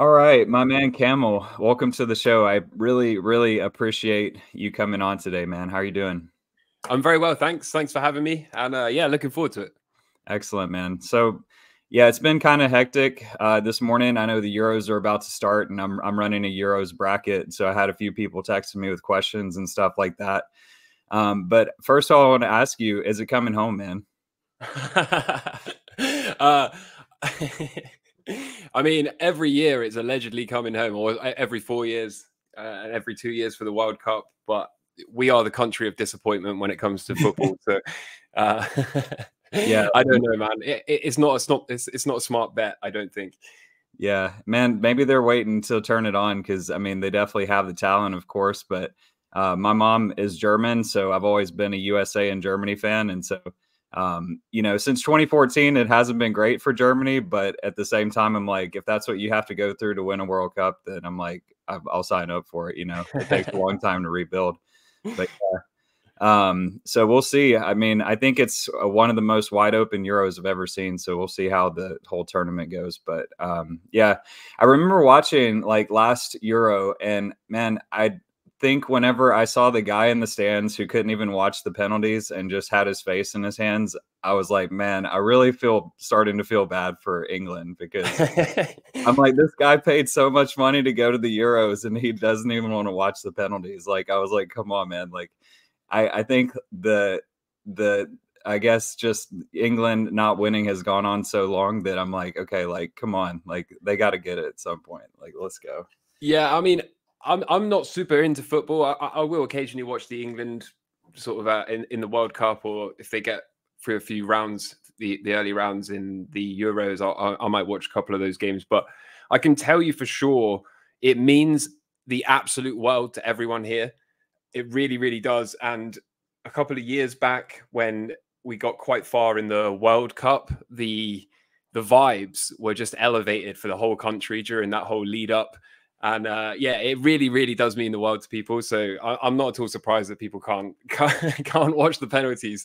All right, my man Camel, welcome to the show. I really, really appreciate you coming on today, man. How are you doing? I'm very well, thanks. Thanks for having me. And yeah, looking forward to it. Excellent, man. So yeah, it's been kind of hectic this morning. I know the Euros are about to start and I'm running a Euros bracket. So I had a few people texting me with questions and stuff like that. But first of all, I want to ask you, is it coming home, man? I mean, every year it's allegedly coming home, or every 4 years and every 2 years for the World Cup. But we are the country of disappointment when it comes to football. So, yeah, I don't know, man. It's not a smart bet, I don't think. Yeah, man. Maybe they're waiting to turn it on because I mean they definitely have the talent, of course. But my mom is German, so I've always been a USA and Germany fan, and so. You know, since 2014, it hasn't been great for Germany, but at the same time, I'm like, if that's what you have to go through to win a World Cup, then I'm like, I'll sign up for it. You know, it takes a long time to rebuild, but yeah. So we'll see. I mean, I think it's one of the most wide open Euros I've ever seen. So we'll see how the whole tournament goes. But, yeah, I remember watching like last Euro and man, I think whenever I saw the guy in the stands who couldn't even watch the penalties and just had his face in his hands, I was like, man, I really starting to feel bad for England because I'm like, this guy paid so much money to go to the Euros and he doesn't even want to watch the penalties. Like, I was like, come on, man. Like, I think I guess just England not winning has gone on so long that I'm like, okay, like, come on, like they got to get it at some point. Like, let's go. Yeah. I mean, I'm not super into football. I will occasionally watch the England sort of in the World Cup, or if they get through a few rounds, the early rounds in the Euros, I might watch a couple of those games. But I can tell you for sure, it means the absolute world to everyone here. It really, really does. And a couple of years back when we got quite far in the World Cup, the vibes were just elevated for the whole country during that whole lead up. And yeah, it really, really does mean the world to people. So I'm not at all surprised that people can't watch the penalties.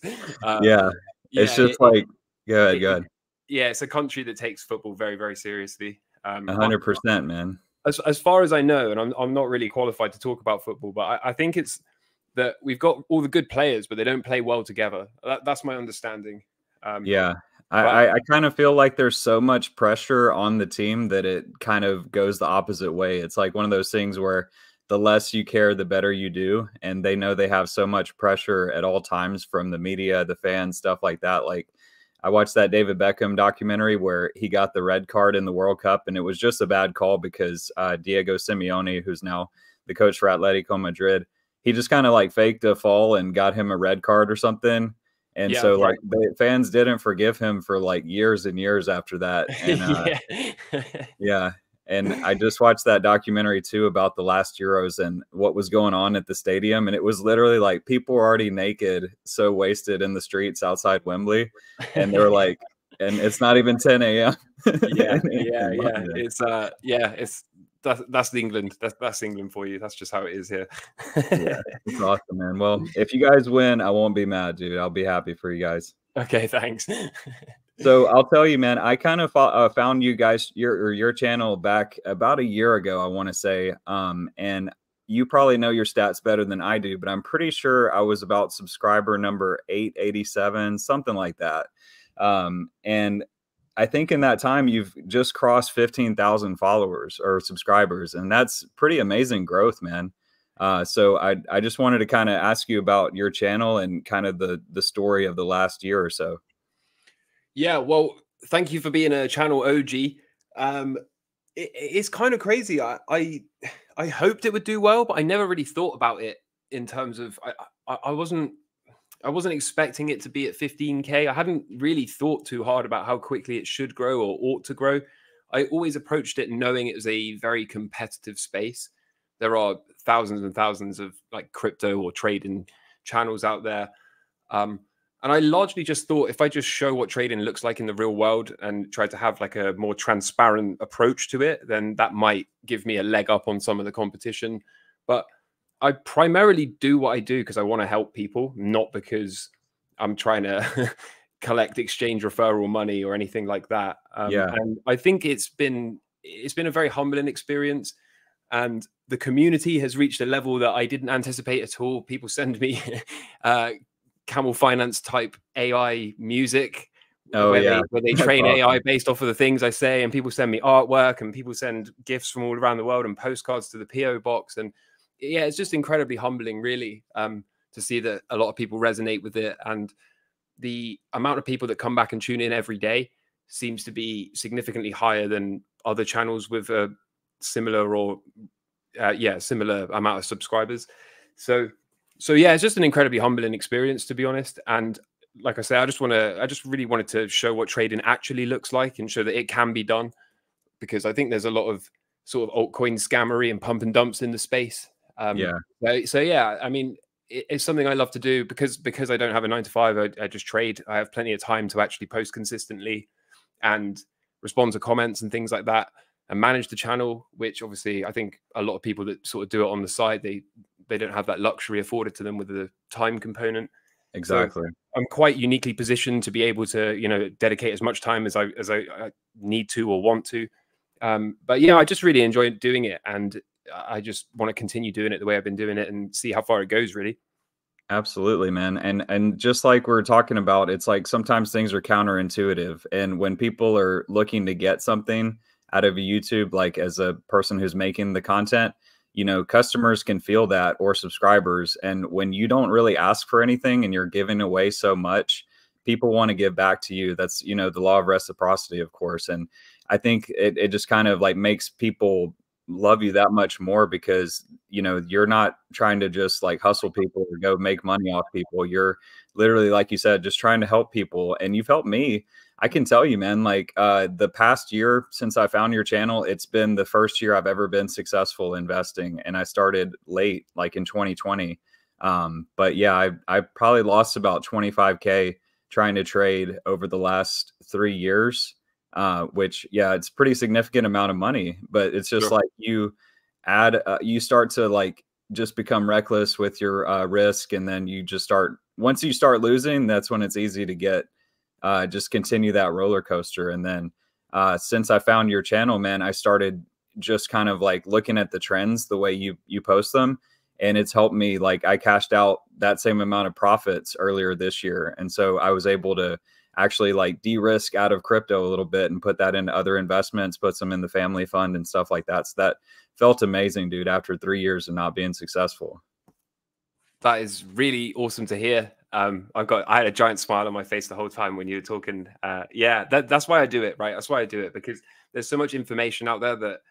Yeah, it's just like, go ahead. Yeah, it's a country that takes football very, very seriously. 100%, man. As far as I know, and I'm not really qualified to talk about football, but I think it's that we've got all the good players, but they don't play well together. That's my understanding. Yeah. I kind of feel like there's so much pressure on the team that it kind of goes the opposite way. It's like one of those things where the less you care, the better you do. And they know they have so much pressure at all times from the media, the fans, stuff like that. Like I watched that David Beckham documentary where he got the red card in the World Cup. And it was just a bad call because Diego Simeone, who's now the coach for Atletico Madrid, he just kind of like faked a fall and got him a red card or something. And yeah, so like the fans didn't forgive him for like years and years after that. And, yeah. And I just watched that documentary too about the last Euros and what was going on at the stadium. And it was literally like people were already naked, so wasted in the streets outside Wembley. And they were like, and it's not even 10 a.m. Yeah. It's that's England. That's England for you. That's just how it is here. Yeah, it's awesome, man. Well, if you guys win, I won't be mad, dude. I'll be happy for you guys. Okay, thanks. So I'll tell you, man, I kind of found you guys, your channel back about a year ago, I want to say. And you probably know your stats better than I do, but I'm pretty sure I was about subscriber number 887, something like that. And I think in that time, you've just crossed 15,000 followers or subscribers, and that's pretty amazing growth, man. So I just wanted to kind of ask you about your channel and kind of the story of the last year or so. Yeah, well, thank you for being a channel OG. It's kind of crazy. I hoped it would do well, but I never really thought about it in terms of I wasn't expecting it to be at 15K. I hadn't really thought too hard about how quickly it should grow or ought to grow. I always approached it knowing it was a very competitive space. There are thousands and thousands of like crypto or trading channels out there. And I largely just thought if I just show what trading looks like in the real world and try to have like a more transparent approach to it, then that might give me a leg up on some of the competition. But I primarily do what I do because I want to help people, not because I'm trying to collect exchange referral money or anything like that. And I think it's been it's been a very humbling experience. And the community has reached a level that I didn't anticipate at all. People send me Camel Finance type AI music. Oh, where they train AI based off of the things I say, and people send me artwork, and people send gifts from all around the world and postcards to the PO box. And yeah, it's just incredibly humbling, really, to see that a lot of people resonate with it. And the amount of people that come back and tune in every day seems to be significantly higher than other channels with a similar or similar amount of subscribers. So yeah, it's just an incredibly humbling experience, to be honest. And like I say, I just really wanted to show what trading actually looks like and show that it can be done, because I think there's a lot of sort of altcoin scammery and pump and dumps in the space. So yeah, I mean, it's something I love to do because I don't have a 9-to-5. I just trade. I have plenty of time to actually post consistently and respond to comments and things like that, and manage the channel, which obviously I think a lot of people that sort of do it on the side, they don't have that luxury afforded to them with the time component. Exactly. So I'm quite uniquely positioned to be able to, you know, dedicate as much time as I need to or want to. But yeah, I just really enjoy doing it, and I just want to continue doing it the way I've been doing it and see how far it goes, really. Absolutely, man. And just like we were talking about, it's like sometimes things are counterintuitive. And when people are looking to get something out of YouTube, like as a person who's making the content, you know, customers can feel that, or subscribers. And when you don't really ask for anything and you're giving away so much, people want to give back to you. That's, you know, the law of reciprocity, of course. And I think it just kind of like makes people love you that much more, because, you know, you're not trying to just like hustle people or go make money off people. You're literally, like you said, just trying to help people. And you've helped me. I can tell you, man, like the past year since I found your channel, it's been the first year I've ever been successful investing. And I started late, like in 2020. But yeah, I probably lost about 25K trying to trade over the last 3 years, which, yeah, it's pretty significant amount of money. But it's just like you add, you start to like just become reckless with your risk. And then you just start, once you start losing, that's when it's easy to get. Just continue that roller coaster. And then since I found your channel, man, I started just kind of like looking at the trends the way you post them. And it's helped me. Like I cashed out that same amount of profits earlier this year. And so I was able to actually like de-risk out of crypto a little bit and put that into other investments, put some in the family fund and stuff like that. So that felt amazing, dude, after 3 years of not being successful. That is really awesome to hear. I had a giant smile on my face the whole time when you were talking. Yeah, that's why I do it, right? That's why I do it, because there's so much information out there that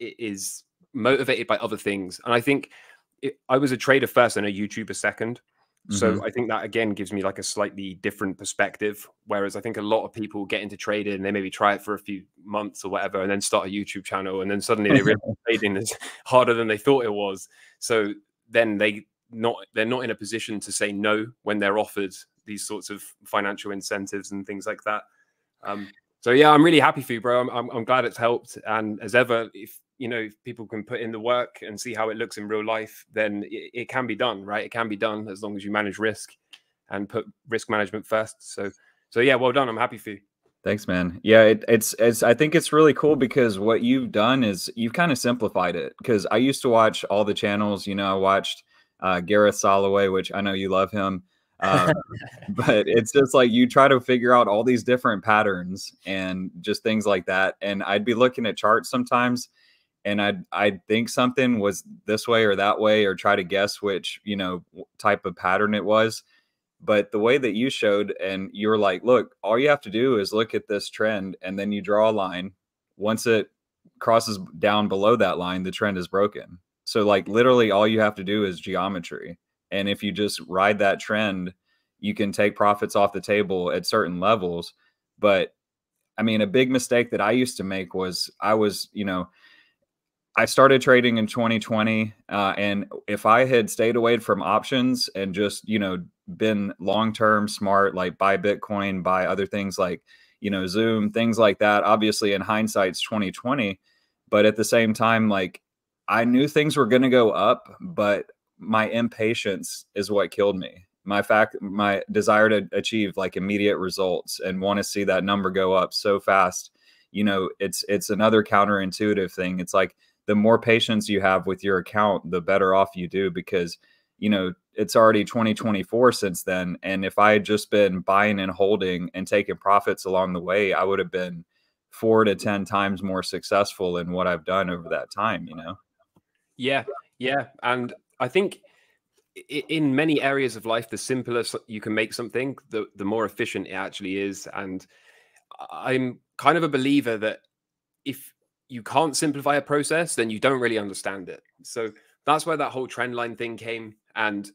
it is motivated by other things. And I think I was a trader first and a YouTuber second. Mm-hmm. So I think that, again, gives me like a slightly different perspective. Whereas I think a lot of people get into trading and they maybe try it for a few months or whatever, and then start a YouTube channel. And then suddenly they realize trading is harder than they thought it was. So then they're not in a position to say no when they're offered these sorts of financial incentives and things like that. So yeah, I'm really happy for you, bro. I'm glad it's helped. And as ever, if you know, if people can put in the work and see how it looks in real life, then it can be done, right? It can be done as long as you manage risk and put risk management first. So yeah, well done. I'm happy for you. Thanks, man. Yeah, it's I think it's really cool, because what you've done is you've kind of simplified it. Because I used to watch all the channels. You know, I watched Gareth Soloway, which I know you love him, but it's just like you try to figure out all these different patterns and just things like that. And I'd be looking at charts sometimes, and I'd think something was this way or that way, or try to guess which, you know, type of pattern it was. But the way that you showed, and you were like, look, all you have to do is look at this trend, and then you draw a line. Once it crosses down below that line, the trend is broken. So like literally all you have to do is geometry. And if you just ride that trend, you can take profits off the table at certain levels. But I mean, a big mistake that I used to make was I started trading in 2020. And if I had stayed away from options and just, you know, been long-term smart, like buy Bitcoin, buy other things like, you know, Zoom, things like that, obviously in hindsight, it's 2020. But at the same time, like, I knew things were going to go up, but my impatience is what killed me. My desire to achieve like immediate results and want to see that number go up so fast. you know, it's another counterintuitive thing. It's like the more patience you have with your account, the better off you do, because, you know, it's already 2024 since then. And if I had just been buying and holding and taking profits along the way, I would have been 4 to 10 times more successful in what I've done over that time, you know? Yeah. Yeah. And I think in many areas of life, the simpler you can make something, the more efficient it actually is. And I'm kind of a believer that if you can't simplify a process, then you don't really understand it. So that's where that whole trend line thing came. And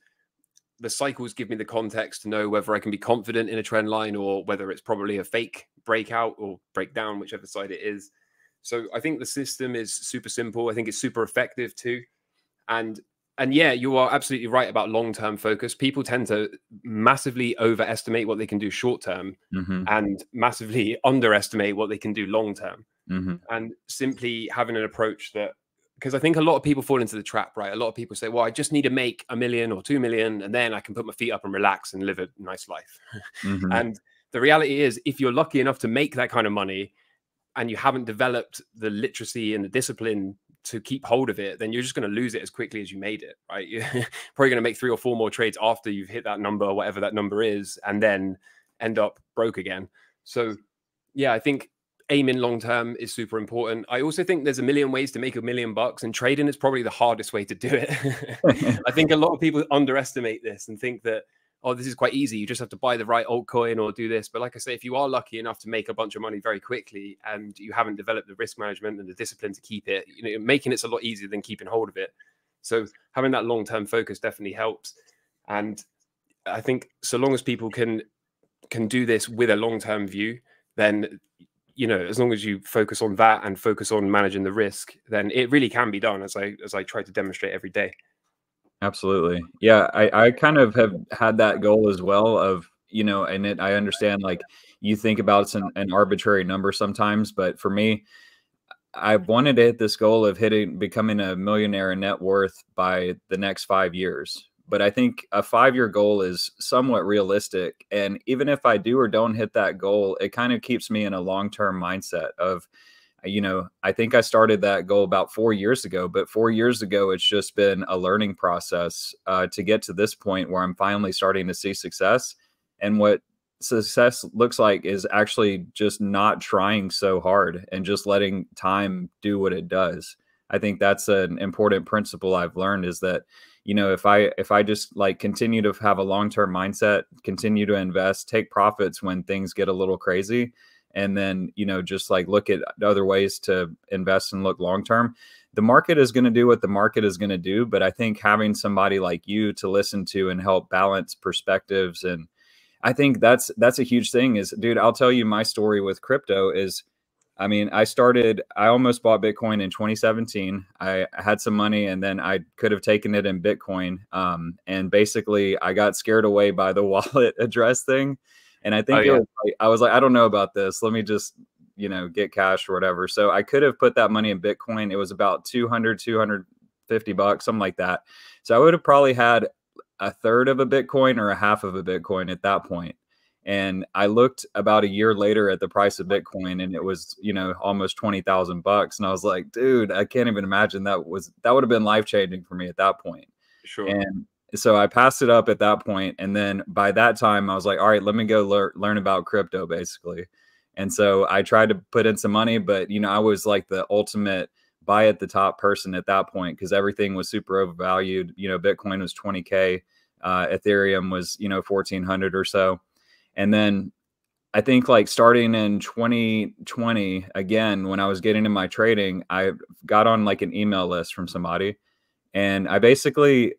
the cycles give me the context to know whether I can be confident in a trend line or whether it's probably a fake breakout or breakdown, whichever side it is. So I think the system is super simple. I think it's super effective too. And yeah, you are absolutely right about long-term focus. People tend to massively overestimate what they can do short-term and massively underestimate what they can do long-term. And simply having an approach that, because I think a lot of people fall into the trap, right? A lot of people say, well, I just need to make $1 million or $2 million, and then I can put my feet up and relax and live a nice life. And the reality is, if you're lucky enough to make that kind of money and you haven't developed the literacy and the discipline to keep hold of it, then you're just going to lose it as quickly as you made it, right? You're probably going to make 3 or 4 more trades after you've hit that number, whatever that number is, and then end up broke again. So yeah, I think aiming long-term is super important. I also think there's a million ways to make $1 million bucks, and trading is probably the hardest way to do it. I think a lot of people underestimate this and think that, oh, this is quite easy. You just have to buy the right altcoin or do this. But like I say, if you are lucky enough to make a bunch of money very quickly and you haven't developed the risk management and the discipline to keep it, you know, making it's a lot easier than keeping hold of it. So having that long-term focus definitely helps. And I think so long as people can do this with a long-term view, then, you know, as long as you focus on that and focus on managing the risk, then it really can be done, as I try to demonstrate every day. Absolutely. Yeah, I kind of have had that goal as well of, you know, and I understand, like, you think about it's an arbitrary number sometimes, but for me, I wanted to hit this goal of becoming a millionaire in net worth by the next 5 years. But I think a 5-year goal is somewhat realistic. And even if I do or don't hit that goal, it kind of keeps me in a long-term mindset of, you know, I think I started that goal about 4 years ago, but 4 years ago, it's just been a learning process to get to this point where I'm finally starting to see success. And what success looks like is actually just not trying so hard and just letting time do what it does. I think that's an important principle I've learned, is that, you know, if I just like continue to have a long-term mindset, continue to invest, take profits when things get a little crazy, and then, you know, just like look at other ways to invest and look long term, the market is going to do what the market is going to do. But I think having somebody like you to listen to and help balance perspectives, and I think that's a huge thing. Is, dude, I'll tell you my story with crypto is, I mean, I almost bought Bitcoin in 2017. I had some money and then I could have taken it in Bitcoin. And basically I got scared away by the wallet address thing. And I think I was like, I don't know about this. Let me just, you know, get cash or whatever. So I could have put that money in Bitcoin. It was about 200, 250 bucks, something like that. So I would have probably had 1/3 of a Bitcoin or 1/2 of a Bitcoin at that point. And I looked about a year later at the price of Bitcoin, and it was, you know, almost 20,000 bucks. And I was like, dude, I can't even imagine that would have been life changing for me at that point. Sure. And so I passed it up at that point. And then by that time I was like, all right, let me go learn about crypto basically. And so I tried to put in some money, but, you know, I was like the ultimate buy at the top person at that point, because everything was super overvalued. You know, Bitcoin was 20K, Ethereum was, you know, 1,400 or so. And then I think like starting in 2020, again, when I was getting into my trading, I got on like an email list from somebody, and I basically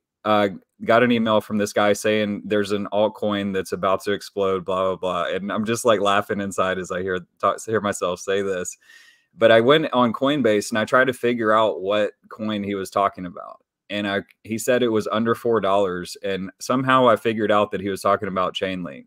got an email from this guy saying there's an altcoin that's about to explode, blah, blah, blah. And I'm just like laughing inside as I hear myself say this. But I went on Coinbase and I tried to figure out what coin he was talking about. And he said it was under $4. And somehow I figured out that he was talking about Chainlink.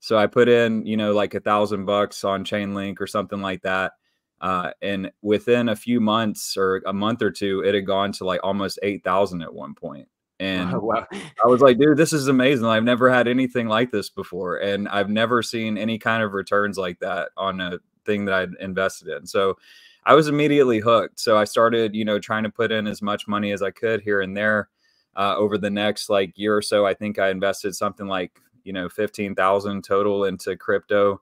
So I put in, you know, like $1,000 on Chainlink or something like that. And within a few months or a month or two, it had gone to like almost 8,000 at one point. And wow. I was like, dude, this is amazing. I've never had anything like this before. And I've never seen any kind of returns like that on a thing that I'd invested in. So I was immediately hooked. So I started, you know, trying to put in as much money as I could here and there. Over the next like year or so, I think I invested something like, you know, 15,000 total into crypto.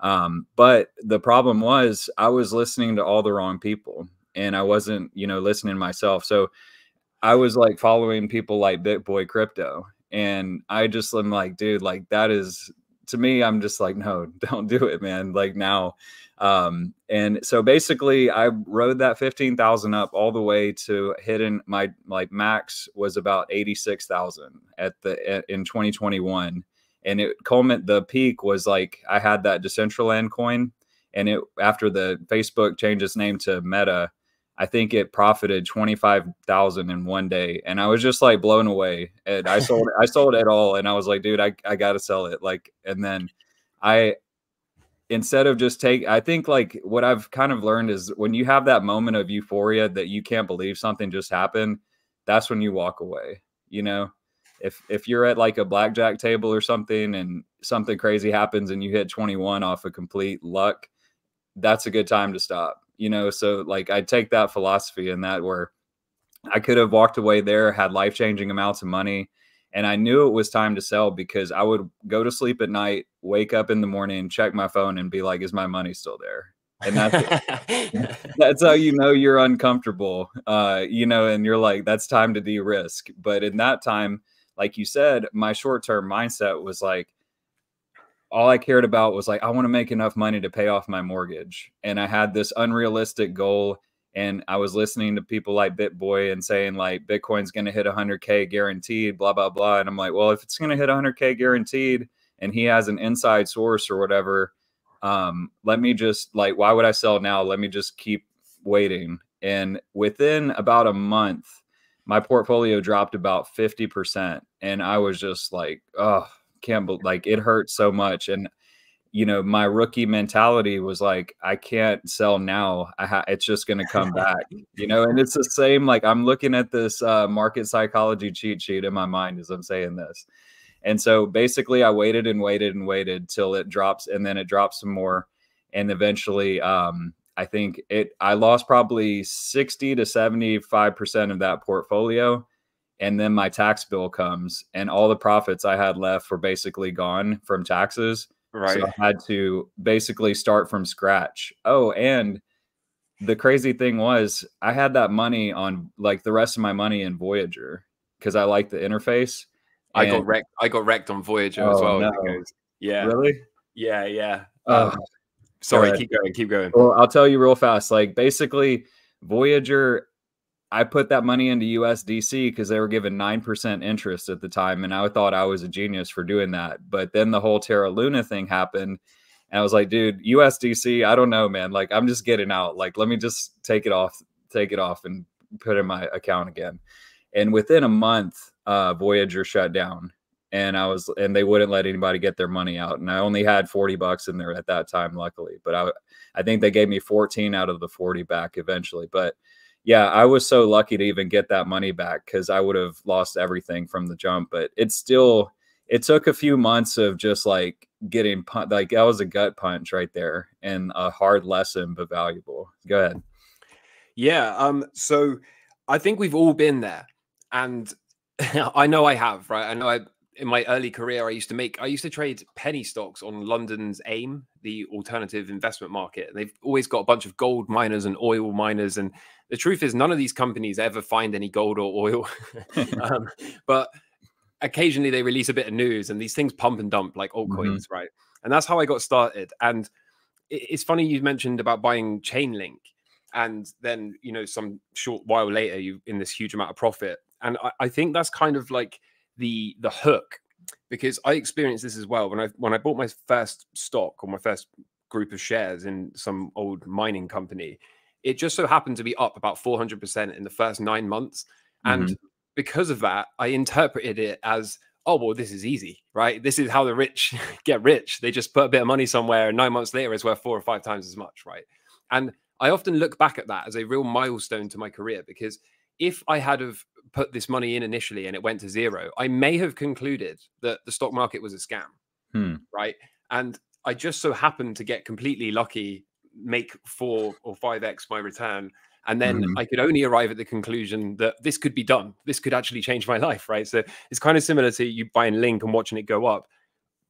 But the problem was I was listening to all the wrong people and I wasn't, you know, listening myself. So I was like following people like BitBoy Crypto. And I just am like, dude, like that is, to me, I'm just like, no, don't do it, man. Like now. And so basically I rode that 15,000 up all the way to hitting my, like max was about 86,000 at the, in 2021. And it the peak was like, I had that Decentraland coin and it, after the Facebook changed its name to Meta, I think it profited 25,000 in one day. And I was just like blown away. And I sold, I sold it all. And I was like, dude, I gotta sell it. Like, and then I, instead of just I think like what I've kind of learned is when you have that moment of euphoria that you can't believe something just happened, that's when you walk away. You know, if you're at like a blackjack table or something and something crazy happens and you hit 21 off of complete luck, that's a good time to stop. You know, so like I take that philosophy and that where I could have walked away there, had life-changing amounts of money. And I knew it was time to sell because I would go to sleep at night, wake up in the morning, check my phone and be like, is my money still there? And that's, that's how, you know, you're uncomfortable, you know, and you're like, that's time to de-risk. But in that time, like you said, my short-term mindset was like, all I cared about was like, I want to make enough money to pay off my mortgage. And I had this unrealistic goal. And I was listening to people like BitBoy and saying like, Bitcoin's going to hit 100K guaranteed, blah, blah, blah. And I'm like, well, if it's going to hit 100K guaranteed and he has an inside source or whatever, let me just like, why would I sell now? Let me just keep waiting. And within about a month, my portfolio dropped about 50%. And I was just like, oh, like it hurts so much. And, you know, my rookie mentality was like, I can't sell now. It's just going to come back, you know, and it's the same. Like I'm looking at this market psychology cheat sheet in my mind as I'm saying this. And so basically I waited and waited and waited till it drops and then it drops some more. And eventually I think I lost probably 60 to 75% of that portfolio. And then my tax bill comes and all the profits I had left were basically gone from taxes. Right. So I had to basically start from scratch. Oh, and the crazy thing was I had that money on like the rest of my money in Voyager because I liked the interface. I got wrecked on Voyager as well. No. Yeah. Really? Yeah. Yeah. Sorry. Keep going. Keep going. Well, I'll tell you real fast. Like basically Voyager, I put that money into USDC because they were given 9% interest at the time. And I thought I was a genius for doing that. But then the whole Terra Luna thing happened. And I was like, dude, USDC, I don't know, man. Like, I'm just getting out. Like, let me just take it off and put in my account again. And within a month, Voyager shut down. And they wouldn't let anybody get their money out. And I only had $40 in there at that time, luckily. But I think they gave me 14 out of the 40 back eventually. But yeah, I was so lucky to even get that money back because I would have lost everything from the jump. But it took a few months of just like getting punched. Like that was a gut punch right there and a hard lesson, but valuable. Go ahead. Yeah. So I think we've all been there and I know I have, right? I know in my early career, I used to trade penny stocks on London's AIM, the alternative investment market. They've always got a bunch of gold miners and oil miners. And the truth is none of these companies ever find any gold or oil. But occasionally they release a bit of news and these things pump and dump like altcoins, right? And that's how I got started. And it's funny you mentioned about buying Chainlink. And then, you know, some short while later, you in this huge amount of profit. And I think that's kind of like the hook, because I experienced this as well. When I bought my first stock or my first group of shares in some old mining company, it just so happened to be up about 400% in the first 9 months. And because of that, I interpreted it as, oh, well, this is easy, right? This is how the rich get rich. They just put a bit of money somewhere and 9 months later it's worth 4 or 5 times as much, right? And I often look back at that as a real milestone to my career, because if I had have put this money in initially and it went to zero, I may have concluded that the stock market was a scam, right? And I just so happened to get completely lucky make 4 or 5x my return. And then I could only arrive at the conclusion that this could be done. This could actually change my life, right? So it's kind of similar to you buying Link and watching it go up.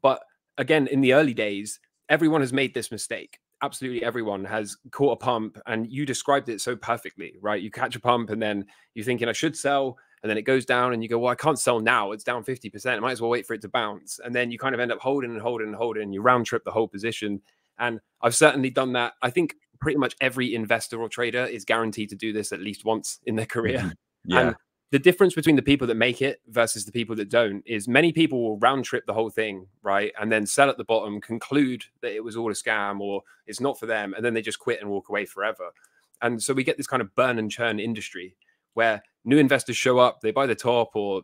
But again, in the early days, everyone has made this mistake. Absolutely everyone has caught a pump, and you described it so perfectly, right? You catch a pump and then you're thinking, I should sell. And then it goes down and you go, well, I can't sell now. It's down 50%. I might as well wait for it to bounce. And then you kind of end up holding and holding and holding, and you round trip the whole position. And I've certainly done that. I think pretty much every investor or trader is guaranteed to do this at least once in their career. Yeah. And the difference between the people that make it versus the people that don't is many people will round trip the whole thing, right? And then sell at the bottom, conclude that it was all a scam or it's not for them. And then they just quit and walk away forever. And so we get this kind of burn and churn industry where new investors show up, they buy the top, or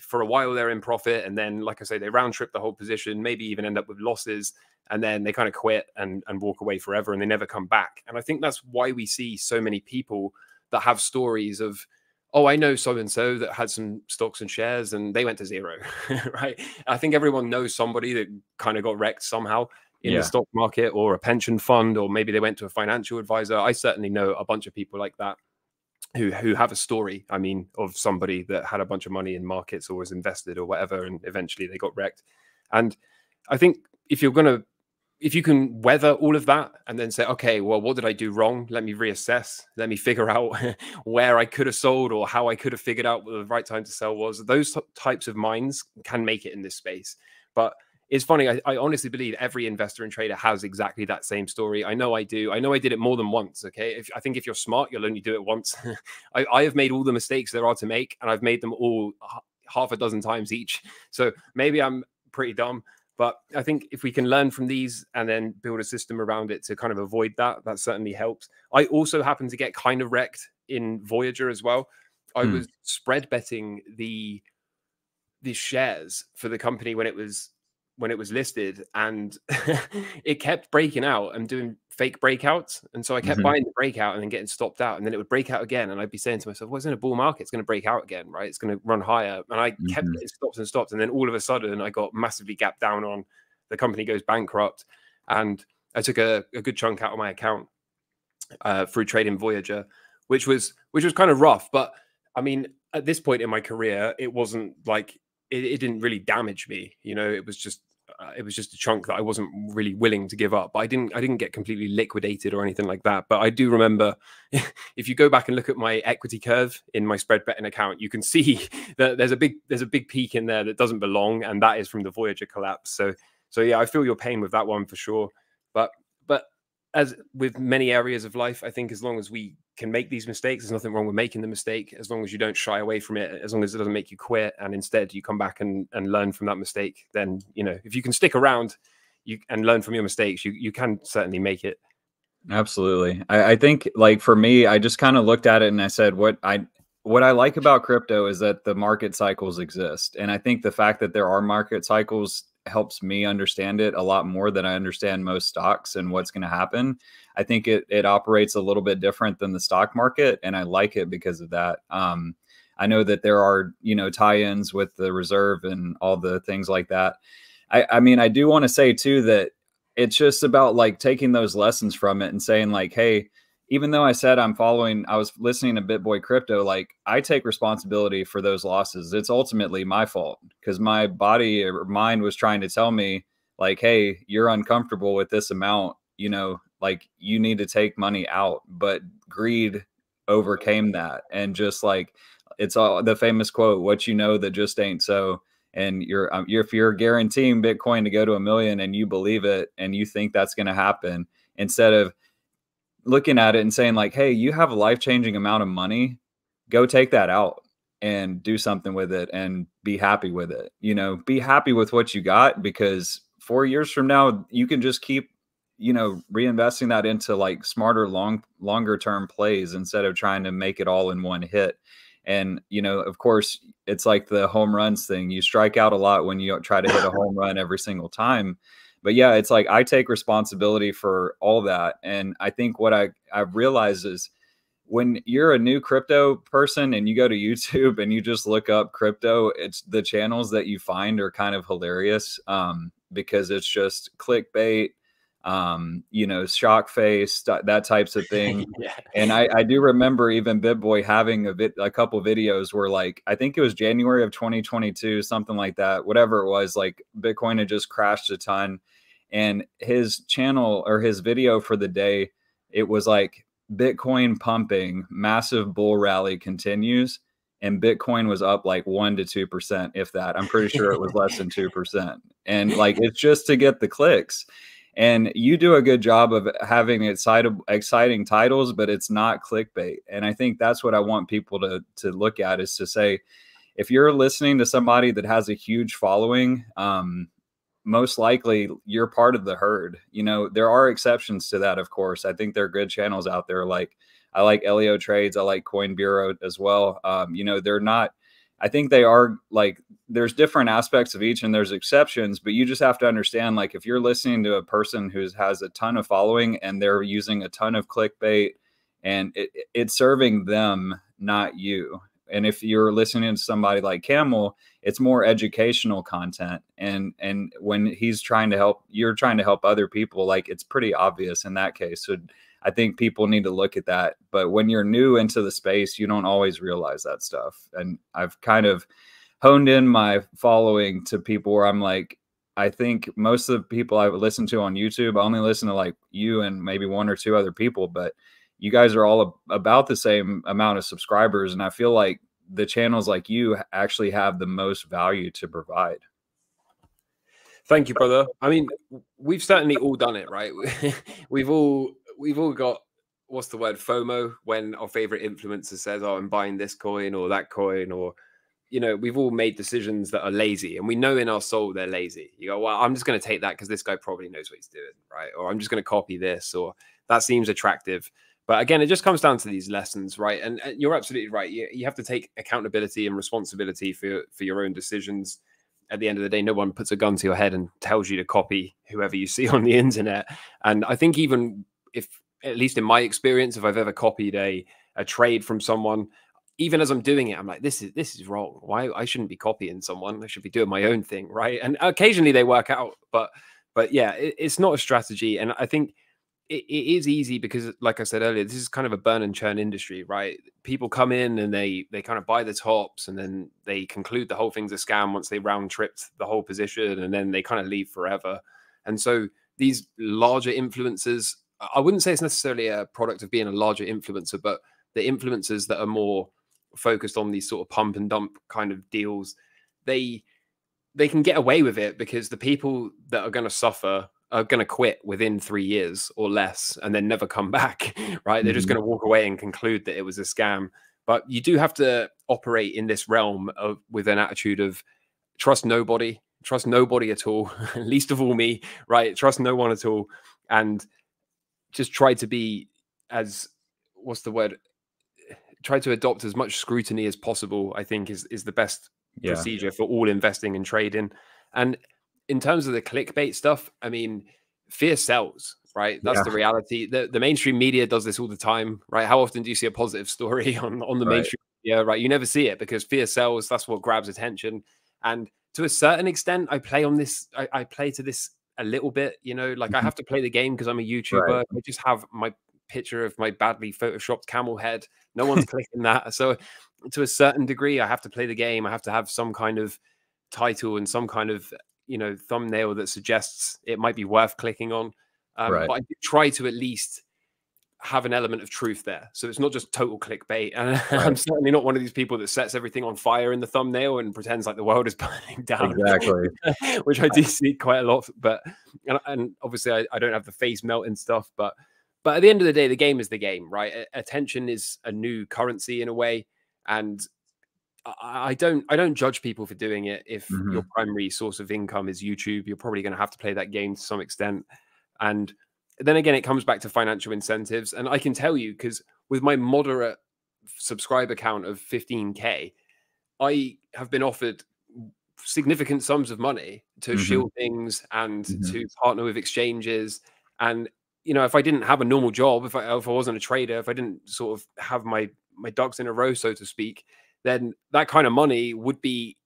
for a while they're in profit. And then, like I say, they round trip the whole position, maybe even end up with losses. And then they kind of quit and walk away forever, and they never come back. And I think that's why we see so many people that have stories of, oh, I know so-and-so that had some stocks and shares and they went to zero, right? I think everyone knows somebody that kind of got wrecked somehow in the stock market, or a pension fund, or maybe they went to a financial advisor. I certainly know a bunch of people like that who have a story, I mean, of somebody that had a bunch of money in markets or was invested or whatever, and eventually they got wrecked. And I think if you're going to, if you can weather all of that and then say, okay, well, what did I do wrong? Let me reassess. Let me figure out where I could have sold, or how I could have figured out what the right time to sell was. Those types of minds can make it in this space. But it's funny. I honestly believe every investor and trader has exactly that same story. I know I do. I know I did it more than once. Okay. I think if you're smart, you'll only do it once. I have made all the mistakes there are to make, and I've made them all half a dozen times each. So maybe I'm pretty dumb. But I think if we can learn from these and then build a system around it to kind of avoid that, that certainly helps. I also happen to get kind of wrecked in Voyager as well. I was spread betting the shares for the company when it was listed, and it kept breaking out and doing fake breakouts. And so I kept buying the breakout and then getting stopped out, and then it would break out again. And I'd be saying to myself, well, it's in a bull market. It's going to break out again, right? It's going to run higher. And I kept getting stopped and stopped. And then all of a sudden I got massively gapped down on, the company goes bankrupt. And I took a good chunk out of my account through trading Voyager, which was kind of rough. But I mean, at this point in my career, it wasn't like, it didn't really damage me. You know, it was just a chunk that I wasn't really willing to give up. But I didn't get completely liquidated or anything like that. But I do remember, if you go back and look at my equity curve in my spread betting account, you can see that there's a big peak in there that doesn't belong, and that is from the Voyager collapse. So yeah, I feel your pain with that one for sure. But as with many areas of life, I think as long as we can make these mistakes, there's nothing wrong with making the mistake, as long as you don't shy away from it, as long as it doesn't make you quit, and instead you come back and learn from that mistake. Then, you know, if you can stick around and learn from your mistakes, you can certainly make it. Absolutely. I think, like, for me, I just kind of looked at it and I said, what I like about crypto is that the market cycles exist. And I think the fact that there are market cycles helps me understand it a lot more than I understand most stocks and what's going to happen. I think it operates a little bit different than the stock market, and I like it because of that. I know that there are, you know, tie-ins with the reserve and all the things like that. I mean, I do want to say too that it's just about like taking those lessons from it and saying like, hey, even though I said I was listening to BitBoy Crypto, like, I take responsibility for those losses. It's ultimately my fault because my body or mind was trying to tell me like, hey, you're uncomfortable with this amount, you know, like, you need to take money out. But greed overcame that. And just like, it's all the famous quote, what you know that just ain't so. And if you're guaranteeing Bitcoin to go to 1 million and you believe it and you think that's going to happen, instead of looking at it and saying like, hey, you have a life-changing amount of money, go take that out and do something with it and be happy with it. You know, be happy with what you got, because 4 years from now, you can just keep, you know, reinvesting that into like smarter, longer term plays instead of trying to make it all in one hit. And, you know, of course, it's like the home runs thing. You strike out a lot when you try to hit a home run every single time. But yeah, it's like, I take responsibility for all that. And I think what I realized is when you're a new crypto person and you go to YouTube and you just look up crypto, it's the channels that you find are kind of hilarious because it's just clickbait, you know, shock face, that types of thing. Yeah. And I do remember even BitBoy having a couple videos where, like, I think it was January of 2022, something like that, whatever it was, like Bitcoin had just crashed a ton. And his channel or his video for the day, it was like Bitcoin pumping, massive bull rally continues. And Bitcoin was up like 1 to 2%, if that. I'm pretty sure it was less than 2%. And like, it's just to get the clicks. And you do a good job of having exciting titles, but it's not clickbait. And I think that's what I want people to look at, is to say, if you're listening to somebody that has a huge following, most likely you're part of the herd. You know, there are exceptions to that, of course. I think there are good channels out there. Like, I like Elio Trades. I like Coin Bureau as well. You know, they're not, I think they are, like, there's different aspects of each and there's exceptions, but you just have to understand, like, if you're listening to a person who has a ton of following and they're using a ton of clickbait, and it's serving them, not you. And if you're listening to somebody like Camel, it's more educational content. And when he's trying to help, you're trying to help other people, like, it's pretty obvious in that case. So I think people need to look at that. But when you're new into the space, you don't always realize that stuff. And I've kind of honed in my following to people where I'm like, I think most of the people I've listened to on YouTube, I only listen to like you and maybe one or two other people, but you guys are all about the same amount of subscribers. And I feel like the channels like you actually have the most value to provide. Thank you, brother. I mean, we've certainly all done it, right? We've all got, what's the word, FOMO, when our favorite influencer says, oh, I'm buying this coin or that coin, or, you know, we've all made decisions that are lazy, and we know in our soul they're lazy. You go, well, I'm just going to take that because this guy probably knows what he's doing, right? Or I'm just going to copy this, or that seems attractive. But again, it just comes down to these lessons, right? And you're absolutely right. You have to take accountability and responsibility for your own decisions. At the end of the day, no one puts a gun to your head and tells you to copy whoever you see on the internet. And I think even if, at least in my experience, if I've ever copied a trade from someone, even as I'm doing it, I'm like, this is wrong. Why? I shouldn't be copying someone. I should be doing my own thing, right? And occasionally they work out, but yeah, it's not a strategy. And I think it is easy because, like I said earlier, this is kind of a burn and churn industry, right? People come in and they kind of buy the tops, and then they conclude the whole thing's a scam once they round tripped the whole position, and then they kind of leave forever. And so these larger influencers, I wouldn't say it's necessarily a product of being a larger influencer, but the influencers that are more focused on these sort of pump and dump kind of deals, they can get away with it because the people that are going to suffer are going to quit within 3 years or less and then never come back, right? They're just going to walk away and conclude that it was a scam. But you do have to operate in this realm with an attitude of trust nobody at all, least of all me, right? Trust no one at all. And just try to be as, what's the word? Try to adopt as much scrutiny as possible, I think is the best procedure for all investing and trading. And in terms of the clickbait stuff, I mean, fear sells, right? That's the reality. The mainstream media does this all the time, right? How often do you see a positive story on the mainstream media, right? You never see it because fear sells. That's what grabs attention. And to a certain extent, I play on this, I play to this a little bit, you know, like I have to play the game because I'm a YouTuber. Right. I just have my picture of my badly photoshopped camel head. No one's clicking that. So to a certain degree, I have to play the game. I have to have some kind of title and some kind of, you know, thumbnail that suggests it might be worth clicking on. But I do try to at least have an element of truth there. So it's not just total clickbait. And I'm certainly not one of these people that sets everything on fire in the thumbnail and pretends like the world is burning down. Exactly. Which I do see quite a lot. But, and obviously I don't have the face melt and stuff, but at the end of the day, the game is the game, right? Attention is a new currency in a way. And I don't judge people for doing it. If your primary source of income is YouTube, you're probably going to have to play that game to some extent. And then again, it comes back to financial incentives. And I can tell you, because with my moderate subscriber count of 15K, I have been offered significant sums of money to shield things and to partner with exchanges. And, you know, if I didn't have a normal job, if I wasn't a trader, if I didn't sort of have my ducks in a row, so to speak, then that kind of money would be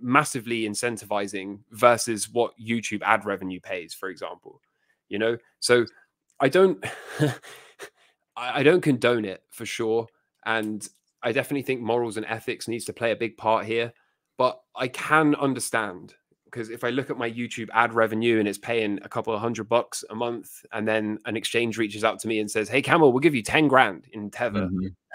massively incentivizing versus what YouTube ad revenue pays, for example. you know? So I don't, I don't condone it for sure. And I definitely think morals and ethics needs to play a big part here, but I can understand, because if I look at my YouTube ad revenue and it's paying a couple of $100 a month, and then an exchange reaches out to me and says, hey, Camel, we'll give you 10 grand in Tether.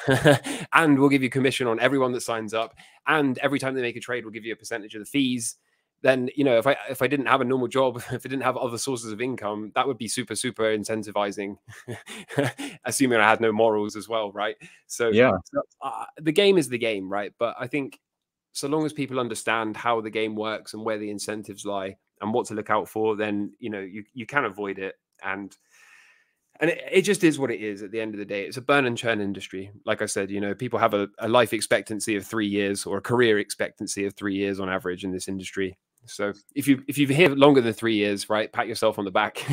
Mm-hmm. And we'll give you commission on everyone that signs up. And every time they make a trade, we'll give you a percentage of the fees. Then, you know, if I didn't have a normal job, if I didn't have other sources of income, that would be super, super incentivizing, assuming I had no morals as well, right? So yeah, the game is the game, right? But I think so long as people understand how the game works and where the incentives lie and what to look out for, then, you know, you can avoid it. And it just is what it is at the end of the day. It's a burn and churn industry. Like I said, you know, people have a life expectancy of 3 years, or a career expectancy of 3 years on average in this industry. So if you've been here longer than 3 years, right, pat yourself on the back.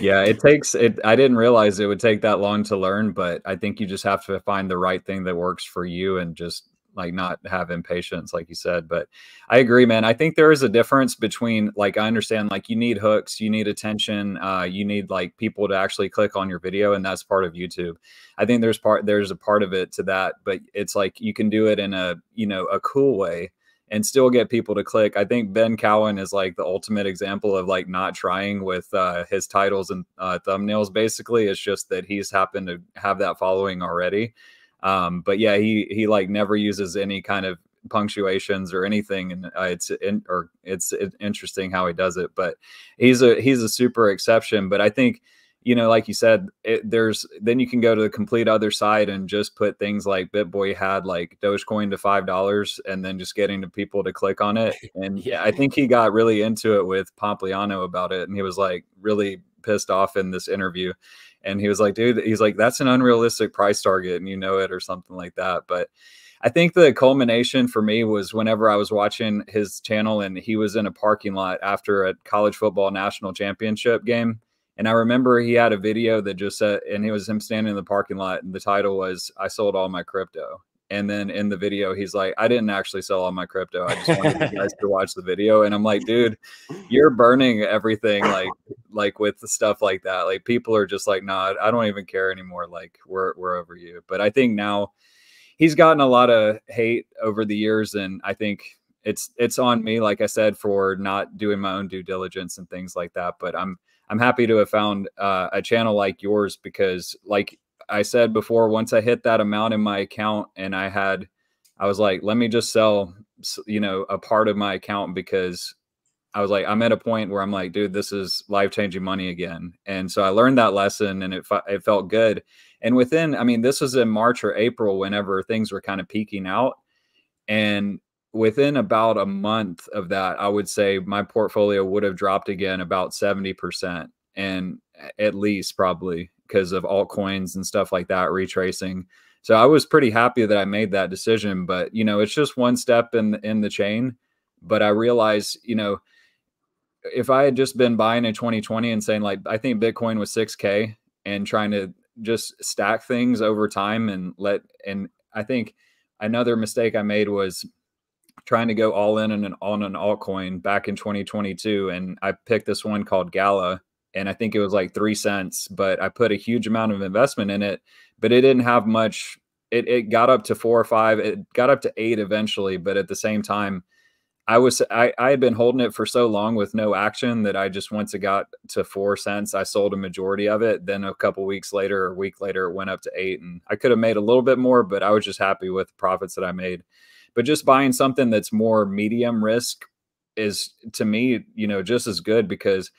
Yeah, it takes it. I didn't realize it would take that long to learn, but I think you just have to find the right thing that works for you and just like not have impatience, like you said. But I agree, man. I think there is a difference between, like, I understand, like, you need hooks, you need attention, you need like people to actually click on your video, and that's part of YouTube. I think there's a part of it to that, but it's like you can do it in a, you know, a cool way and still get people to click. I think Ben Cowan is like the ultimate example of like not trying with his titles and thumbnails. Basically, it's just that he's happened to have that following already. But yeah, he like never uses any kind of punctuations or anything. And it's interesting how he does it, but he's a super exception. But I think, you know, like you said, then you can go to the complete other side and just put things like BitBoy had, like Dogecoin to $5, and then just getting the people to click on it. And yeah, I think he got really into it with Pompliano about it. And he was like really pissed off in this interview. And he was like, dude, he's like, that's an unrealistic price target, and you know it, or something like that. But I think the culmination for me was whenever I was watching his channel, and he was in a parking lot after a college football national championship game. And I remember he had a video that just said, and it was him standing in the parking lot, and the title was, I sold all my crypto. And then in the video, he's like, I didn't actually sell all my crypto. I just wanted you guys to watch the video. And I'm like, dude, you're burning everything. Like with the stuff like that, like people are just like, nah, I don't even care anymore. Like we're over you. But I think now he's gotten a lot of hate over the years. And I think it's on me, like I said, for not doing my own due diligence and things like that. But I'm happy to have found a channel like yours, because like I said before, once I hit that amount in my account, and I was like, let me just sell, you know, a part of my account, because I was like, I'm at a point where I'm like, dude, this is life-changing money again. And so I learned that lesson, and it felt good. And within, I mean, this was in March or April, whenever things were kind of peaking out. And within about a month of that, I would say my portfolio would have dropped again about 70%, and at least probably, because of altcoins and stuff like that, retracing. So I was pretty happy that I made that decision. But, you know, it's just one step in the chain. But I realized, you know, if I had just been buying in 2020 and saying, like, I think Bitcoin was 6K, and trying to just stack things over time, and I think another mistake I made was trying to go all in on an altcoin back in 2022. And I picked this one called Gala, and I think it was like 3 cents, but I put a huge amount of investment in it, but it didn't have much. It got up to 4 or 5, it got up to 8 eventually. But at the same time, I had been holding it for so long with no action that I just, once it got to 4 cents, I sold a majority of it. Then a couple weeks later, or a week later, it went up to 8, and I could have made a little bit more, but I was just happy with the profits that I made. But just buying something that's more medium risk is, to me, you know, just as good, because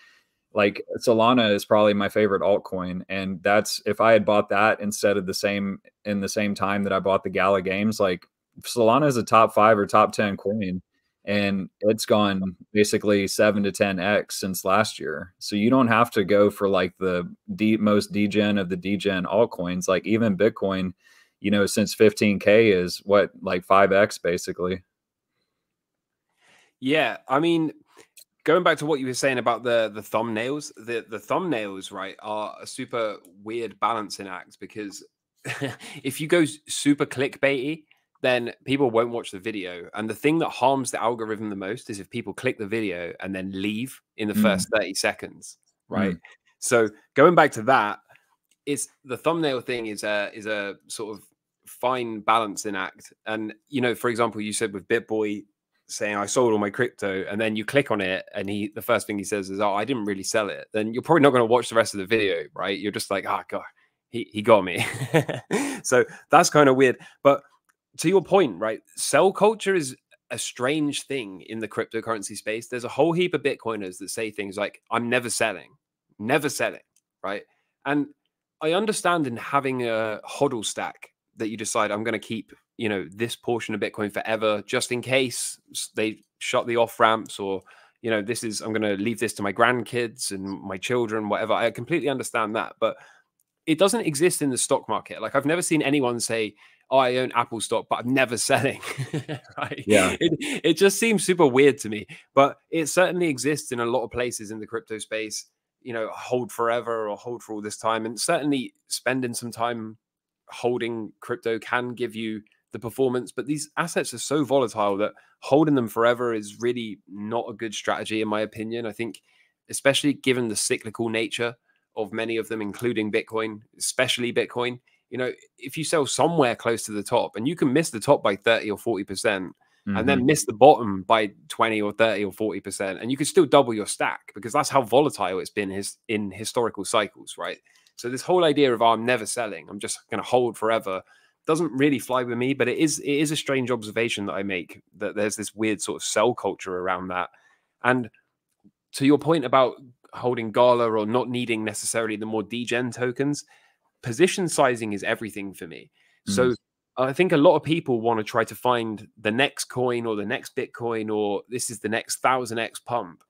like Solana is probably my favorite altcoin. And that's, if I had bought that instead of in the same time that I bought the Gala games, like Solana is a top 5 or top 10 coin, and it's gone basically 7 to 10x since last year. So you don't have to go for like the most degen of the degen altcoins. Like even Bitcoin, you know, since 15K is what, like 5x basically. Yeah. I mean, going back to what you were saying about the thumbnails, the thumbnails, right, are a super weird balancing act, because if you go super clickbaity, then people won't watch the video. And the thing that harms the algorithm the most is if people click the video and then leave in the first 30 seconds. right? Mm. So going back to that, it's the thumbnail thing is a sort of fine balancing act. And, you know, for example, you said with BitBoy saying I sold all my crypto, and then you click on it and he, the first thing he says is, oh, I didn't really sell it. Then you're probably not going to watch the rest of the video, right? You're just like, ah, oh, God, he got me. So that's kind of weird. But to your point, right? Sell culture is a strange thing in the cryptocurrency space. There's a whole heap of Bitcoiners that say things like, I'm never selling, never selling, right? And I understand in having a hodl stack that you decide, I'm going to keep, you know, this portion of Bitcoin forever, just in case they shut the off ramps, or, you know, this is, I'm going to leave this to my grandkids and my children, whatever. I completely understand that, but it doesn't exist in the stock market. Like, I've never seen anyone say, oh, I own Apple stock, but I'm never selling. Right? Yeah. It just seems super weird to me, but it certainly exists in a lot of places in the crypto space, you know, hold forever or hold for all this time. And certainly spending some time holding crypto can give you the performance, but these assets are so volatile that holding them forever is really not a good strategy, in my opinion. I think, especially given the cyclical nature of many of them, including Bitcoin, especially Bitcoin, you know, if you sell somewhere close to the top, and you can miss the top by 30 or 40%, mm-hmm. and then miss the bottom by 20 or 30 or 40%, and you could still double your stack, because that's how volatile it's been in historical cycles, right? So this whole idea of, oh, I'm never selling, I'm just going to hold forever, doesn't really fly with me. But it is a strange observation that I make, that there's this weird sort of sell culture around that. And to your point about holding Gala or not needing necessarily the more degen tokens, position sizing is everything for me. Mm. So I think a lot of people want to try to find the next coin or the next Bitcoin, or this is the next 1000x pump.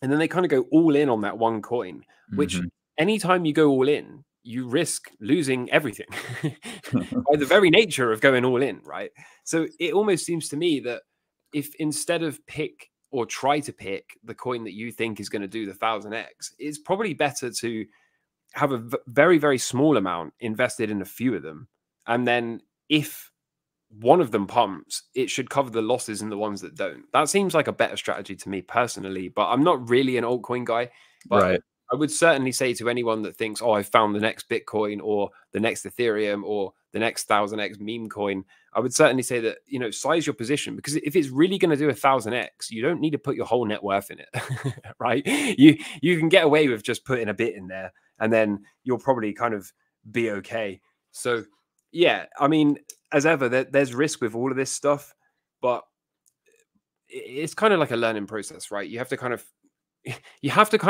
And then they kind of go all in on that one coin, which anytime you go all in, you risk losing everything by the very nature of going all in, right? So it almost seems to me that if instead of pick or try to pick the coin that you think is going to do the 1000x, it's probably better to have a very, very small amount invested in a few of them. And then if one of them pumps, it should cover the losses in the ones that don't. That seems like a better strategy to me personally, but I'm not really an altcoin guy. But right. I would certainly say to anyone that thinks, oh, I found the next Bitcoin or the next Ethereum or the next 1000x meme coin, I would certainly say that, you know, size your position, because if it's really going to do 1000x, you don't need to put your whole net worth in it, right? You can get away with just putting a bit in there, and then you'll probably kind of be okay. So yeah, I mean, as ever, there's risk with all of this stuff, but it's kind of like a learning process, right? You have to kind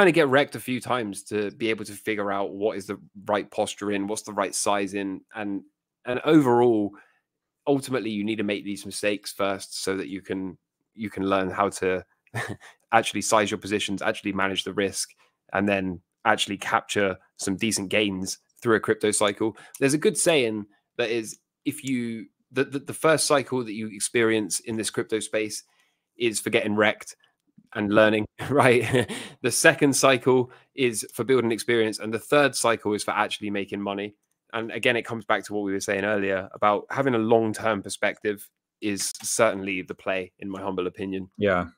of get wrecked a few times to be able to figure out what is the right posture in, what's the right size in, and overall, ultimately, you need to make these mistakes first so that you can learn how to actually size your positions, actually manage the risk, and then actually capture some decent gains through a crypto cycle. There's a good saying that is, if you the first cycle that you experience in this crypto space is for getting wrecked and learning, right? The second cycle is for building experience, and the third cycle is for actually making money. And again, it comes back to what we were saying earlier about having a long-term perspective is certainly the play, in my humble opinion. Yeah,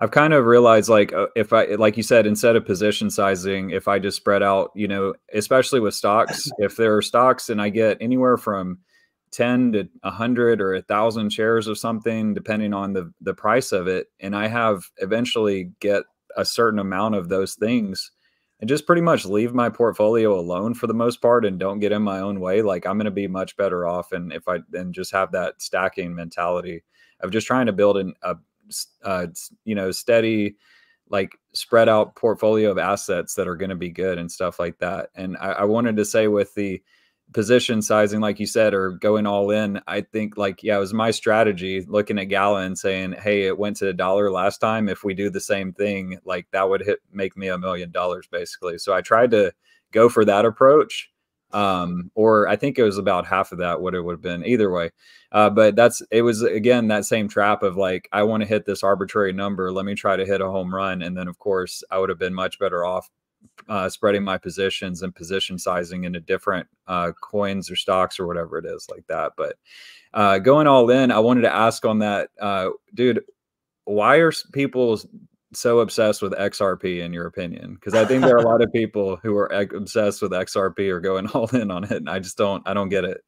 I've kind of realized, like, if I, like you said, instead of position sizing, if I just spread out, you know, especially with stocks, if there are stocks and I get anywhere from 10 to 100 or 1,000 shares of something, depending on the price of it, and I have eventually get a certain amount of those things, and just pretty much leave my portfolio alone for the most part and don't get in my own way, like, I'm going to be much better off. And if I then just have that stacking mentality of just trying to build you know, steady, like, spread out portfolio of assets that are going to be good and stuff like that. And I wanted to say with the position sizing, like you said, or going all in, I think, like, yeah, it was my strategy looking at Gala and saying, hey, it went to $1 last time. If we do the same thing, like, that would make me $1 million basically. So I tried to go for that approach. Or I think it was about half of that, what it would have been either way. But it was, again, that same trap of, like, I want to hit this arbitrary number. Let me try to hit a home run. And then, of course, I would have been much better off spreading my positions and position sizing into different coins or stocks or whatever it is like that. But going all in, I wanted to ask on that, dude, why are people so obsessed with XRP in your opinion? Because I think there are a lot of people who are obsessed with XRP or going all in on it, and I just don't. I don't get it.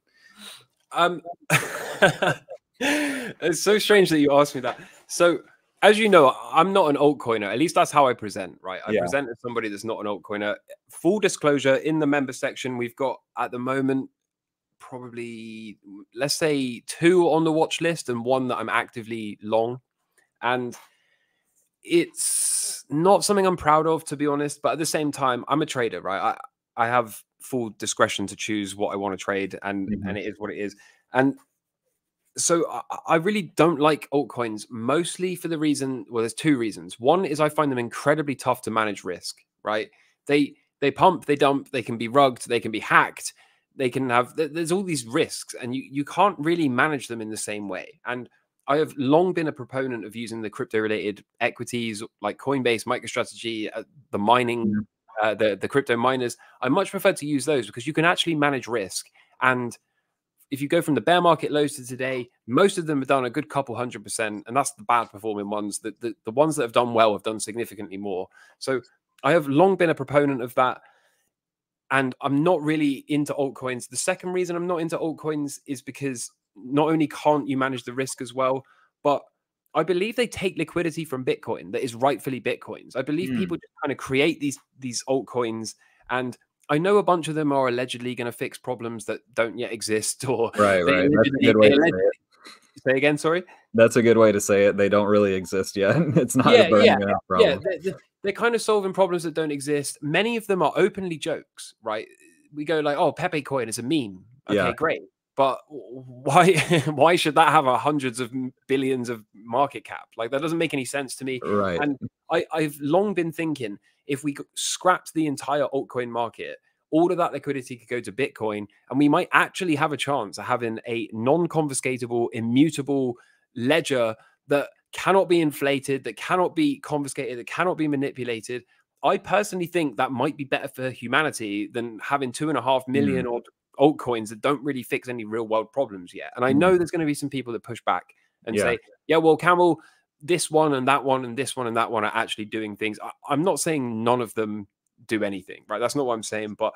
It's so strange that you asked me that. So, as you know, I'm not an altcoiner. At least that's how I present, right? I present as somebody that's not an altcoiner. Full disclosure, in the member section, we've got at the moment probably, let's say, 2 on the watch list and 1 that I'm actively long. And it's not something I'm proud of, to be honest. But at the same time, I'm a trader, right? I have full discretion to choose what I want to trade, and, and it is what it is. And so I really don't like altcoins, mostly for the reason, well, there's 2 reasons. One is I find them incredibly tough to manage risk, right? They pump, they dump, they can be rugged, they can be hacked, they can have, there's all these risks, and you can't really manage them in the same way. And I have long been a proponent of using the crypto-related equities like Coinbase, MicroStrategy, the mining, the crypto miners. I much prefer to use those because you can actually manage risk. And if you go from the bear market lows to today, most of them have done a good couple 100%, and that's the bad performing ones. The ones that have done well have done significantly more. So I have long been a proponent of that, and I'm not really into altcoins. The second reason I'm not into altcoins is because not only can't you manage the risk as well, but I believe they take liquidity from Bitcoin that is rightfully Bitcoin's. I believe people just kind of create these altcoins, and I know a bunch of them are allegedly going to fix problems that don't yet exist, or right. That's a good way to say it. Say again, sorry. That's a good way to say it. They don't really exist yet. It's not a burning out problem. Yeah, they're kind of solving problems that don't exist. Many of them are openly jokes, right? We go like, "Oh, Pepe coin is a meme." Okay, great, but why should that have hundreds of billions of market cap? Like, that doesn't make any sense to me. Right. And I've long been thinking, if we scrapped the entire altcoin market, all of that liquidity could go to Bitcoin, and we might actually have a chance of having a non-confiscatable, immutable ledger that cannot be inflated, that cannot be confiscated, that cannot be manipulated. I personally think that might be better for humanity than having 2.5 million altcoins that don't really fix any real-world problems yet. And I know there's going to be some people that push back and say, yeah, well, Camel, this one and that one and this one and that one are actually doing things. I'm not saying none of them do anything, right? That's not what I'm saying. But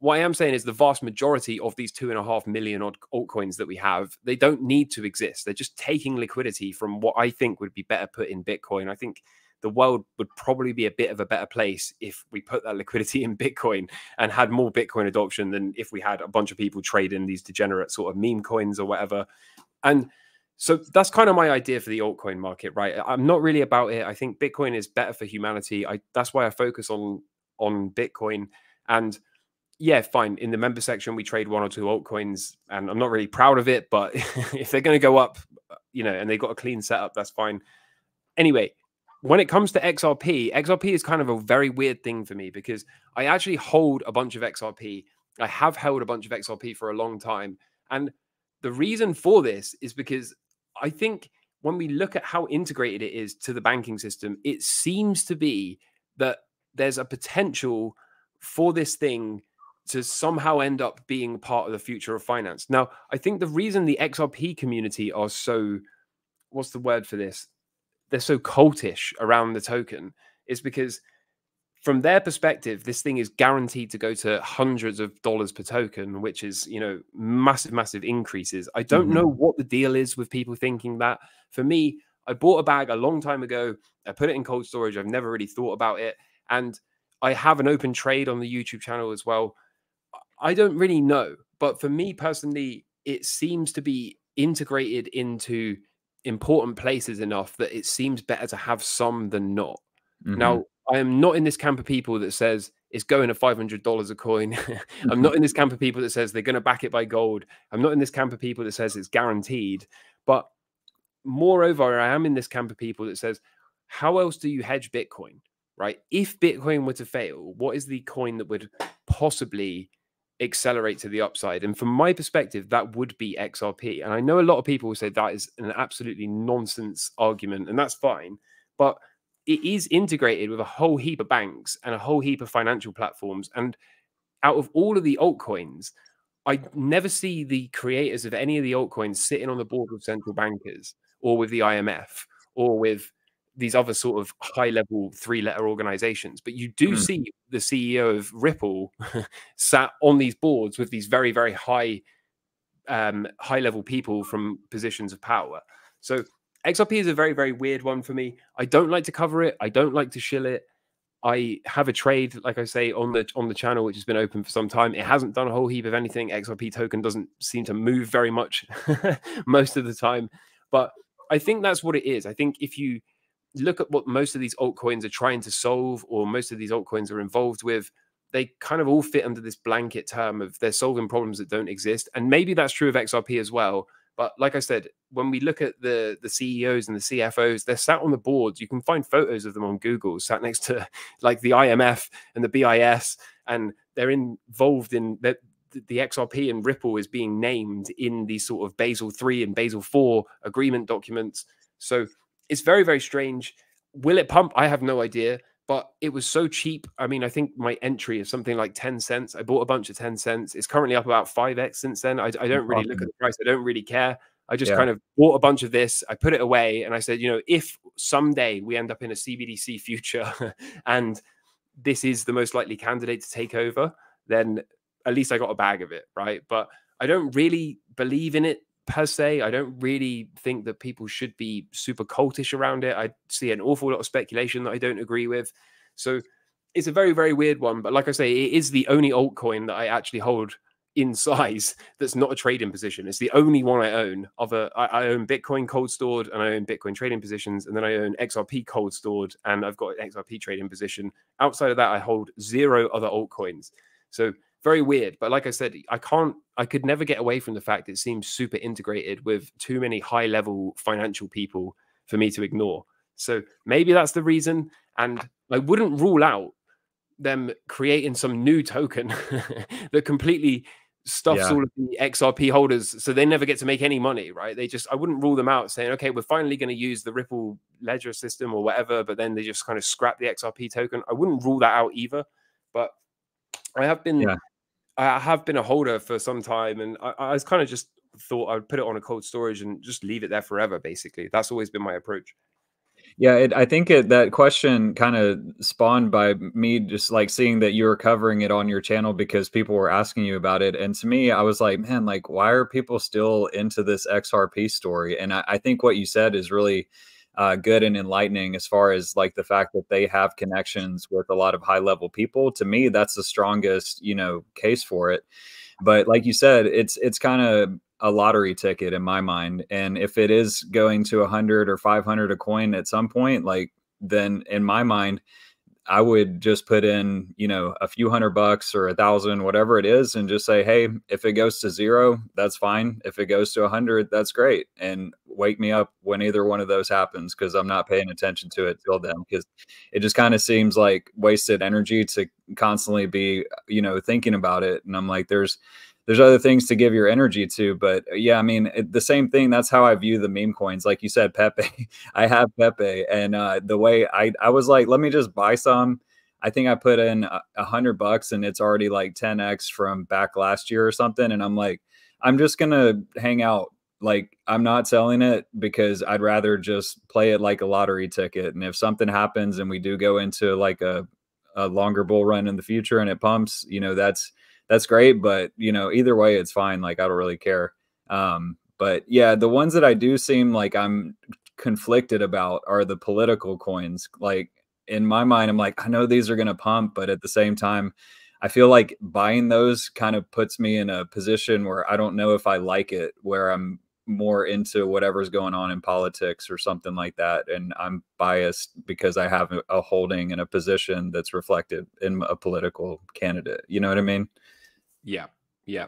what I am saying is the vast majority of these 2.5 million odd altcoins that we have, they don't need to exist. They're just taking liquidity from what I think would be better put in Bitcoin. I think the world would probably be a bit of a better place if we put that liquidity in Bitcoin and had more Bitcoin adoption than if we had a bunch of people trading these degenerate sort of meme coins or whatever. And so that's kind of my idea for the altcoin market, right? I'm not really about it. I think Bitcoin is better for humanity. That's why I focus on Bitcoin. And yeah, fine. In the member section, we trade 1 or 2 altcoins, and I'm not really proud of it. But if they're going to go up, you know, and they've got a clean setup, that's fine. Anyway, when it comes to XRP, XRP is kind of a very weird thing for me because I actually hold a bunch of XRP. I have held a bunch of XRP for a long time. And the reason for this is because I think when we look at how integrated it is to the banking system, it seems to be that there's a potential for this thing to somehow end up being part of the future of finance. Now, I think the reason the XRP community are so, what's the word for this? They're so cultish around the token is because from their perspective, this thing is guaranteed to go to hundreds of dollars per token, which is, you know, massive, massive increases. I don't know what the deal is with people thinking that. For me, I bought a bag a long time ago. I put it in cold storage. I've never really thought about it. And I have an open trade on the YouTube channel as well. I don't really know. But for me personally, it seems to be integrated into important places enough that it seems better to have some than not. Now, I am not in this camp of people that says it's going to $500 a coin. I'm not in this camp of people that says they're going to back it by gold. I'm not in this camp of people that says it's guaranteed. But moreover, I am in this camp of people that says, how else do you hedge Bitcoin, right? If Bitcoin were to fail, what is the coin that would possibly accelerate to the upside? And from my perspective, that would be XRP. And I know a lot of people will say that is an absolutely nonsense argument, and that's fine. But it is integrated with a whole heap of banks and a whole heap of financial platforms. And out of all of the altcoins, I never see the creators of any of the altcoins sitting on the board with central bankers or with the IMF or with these other sort of high-level three-letter organizations. But you do see the CEO of Ripple sat on these boards with these very, very high, high-level people from positions of power. So XRP is a very, very weird one for me. I don't like to cover it. I don't like to shill it. I have a trade, like I say, on the channel, which has been open for some time. It hasn't done a whole heap of anything. XRP token doesn't seem to move very much most of the time. But I think that's what it is. I think if you look at what most of these altcoins are trying to solve, or most of these altcoins are involved with, they kind of all fit under this blanket term of they're solving problems that don't exist. And maybe that's true of XRP as well. But like I said, when we look at the CEOs and the CFOs, they're sat on the boards. You can find photos of them on Google, sat next to like the IMF and the BIS, and they're involved in that. The XRP and Ripple is being named in these sort of Basel III and Basel IV agreement documents. So it's very, very strange. Will it pump? I have no idea. But it was so cheap. I mean, I think my entry is something like 10 cents. I bought a bunch of 10 cents. It's currently up about 5x since then. I don't really look at the price. I don't really care. I just kind of bought a bunch of this. I put it away and I said, you know, if someday we end up in a CBDC future and this is the most likely candidate to take over, then at least I got a bag of it, right? But I don't really believe in it per se. I don't really think that people should be super cultish around it. I see an awful lot of speculation that I don't agree with. So it's a very, very weird one. But like I say, it is the only altcoin that I actually hold in size that's not a trading position. It's the only one I own. I own Bitcoin cold stored, and I own Bitcoin trading positions, and then I own XRP cold stored, and I've got an XRP trading position. Outside of that, I hold 0 other altcoins. So very weird. But like I said, I could never get away from the fact it seems super integrated with too many high level financial people for me to ignore. So maybe that's the reason. And I wouldn't rule out them creating some new token that completely stuffs all of the XRP holders, so they never get to make any money, right? They just, I wouldn't rule them out saying, okay, we're finally going to use the Ripple ledger system or whatever, but then they just kind of scrap the XRP token. I wouldn't rule that out either. But I have been... I have been a holder for some time, and I was kind of just thought I would put it on a cold storage and just leave it there forever, basically. That's always been my approach. Yeah, I think that question kind of spawned by me just like seeing that you were covering it on your channel because people were asking you about it. And to me, I was like, man, like, why are people still into this XRP story? And I think what you said is really good and enlightening as far as like the fact that they have connections with a lot of high level people. To me, that's the strongest, you know, case for it. But like you said, it's kind of a lottery ticket in my mind. And if it is going to 100 or 500 a coin at some point, like then in my mind, I would just put in, you know, a few $100 or 1,000, whatever it is, and just say, hey, if it goes to 0, that's fine. If it goes to 100, that's great. And wake me up when either one of those happens, because I'm not paying attention to it till then, because it just kind of seems like wasted energy to constantly be, you know, thinking about it. And I'm like, there's other things to give your energy to. But yeah, I mean, the same thing. That's how I view the meme coins. Like you said, Pepe, I have Pepe. And the way I was like, let me just buy some. I think I put in $100 and it's already like 10x from back last year or something. And I'm like, I'm just going to hang out. Like, I'm not selling it because I'd rather just play it like a lottery ticket. And if something happens and we do go into like a longer bull run in the future and it pumps, you know, that's great. But, you know, either way, it's fine. Like, I don't really care. But yeah, the ones that I do seem like I'm conflicted about are the political coins. Like in my mind, I'm like, I know these are going to pump, but at the same time, I feel like buying those kind of puts me in a position where I don't know if I like it, where I'm more into whatever's going on in politics or something like that. And I'm biased because I have a holding and a position that's reflected in a political candidate. You know what I mean? Yeah. Yeah.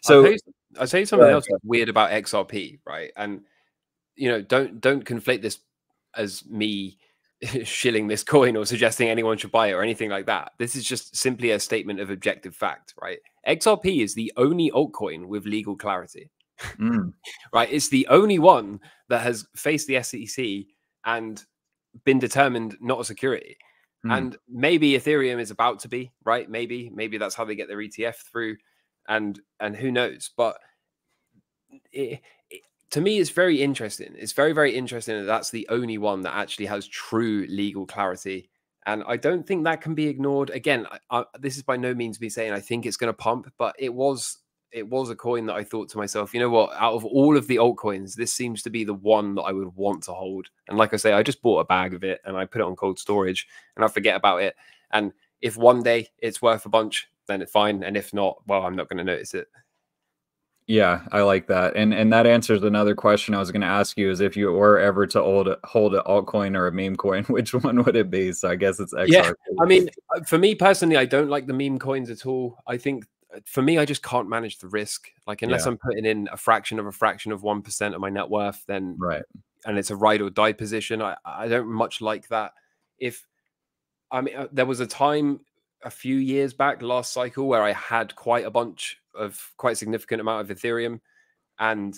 So I'll tell you something else that's weird about XRP, right? And, you know, don't conflate this as me shilling this coin or suggesting anyone should buy it or anything like that. This is just simply a statement of objective fact, right? XRP is the only altcoin with legal clarity, right? It's the only one that has faced the SEC and been determined not a security. And maybe Ethereum is about to be, right? Maybe that's how they get their ETF through, and who knows? But to me, it's very interesting. It's very, very interesting that that's the only one that actually has true legal clarity. And I don't think that can be ignored. Again, this is by no means me saying I think it's going to pump, but it was a coin that I thought to myself, you know what, out of all of the altcoins, this seems to be the one that I would want to hold. And like I say, I just bought a bag of it and I put it on cold storage and I forget about it. And if one day it's worth a bunch, then it's fine. And if not, well, I'm not going to notice it. Yeah, I like that. And that answers another question I was going to ask you, is if you were ever to hold an altcoin or a meme coin, which one would it be? So I guess it's XRP. Yeah, I mean, for me personally, I don't like the meme coins at all. I think for me, I just can't manage the risk. Like unless I'm putting in a fraction of 1% of my net worth, then and it's a ride or die position. I don't much like that. If I mean, there was a time a few years back, last cycle, where I had quite a bunch of quite significant amount of Ethereum, and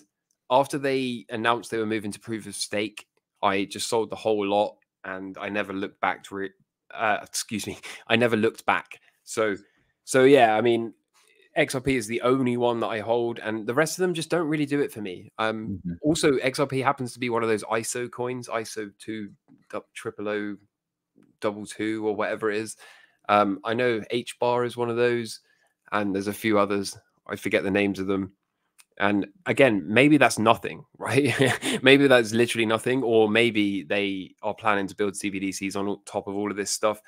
after they announced they were moving to proof of stake, I just sold the whole lot and I never looked back to it. Excuse me, I never looked back. So yeah, I mean, XRP is the only one that I hold, and the rest of them just don't really do it for me. Also, XRP happens to be one of those ISO coins, ISO 20002 or whatever it is. I know HBAR is one of those, and there's a few others. I forget the names of them. And again, maybe that's nothing, right? Maybe that's literally nothing, or maybe they are planning to build CBDCs on top of all of this stuff.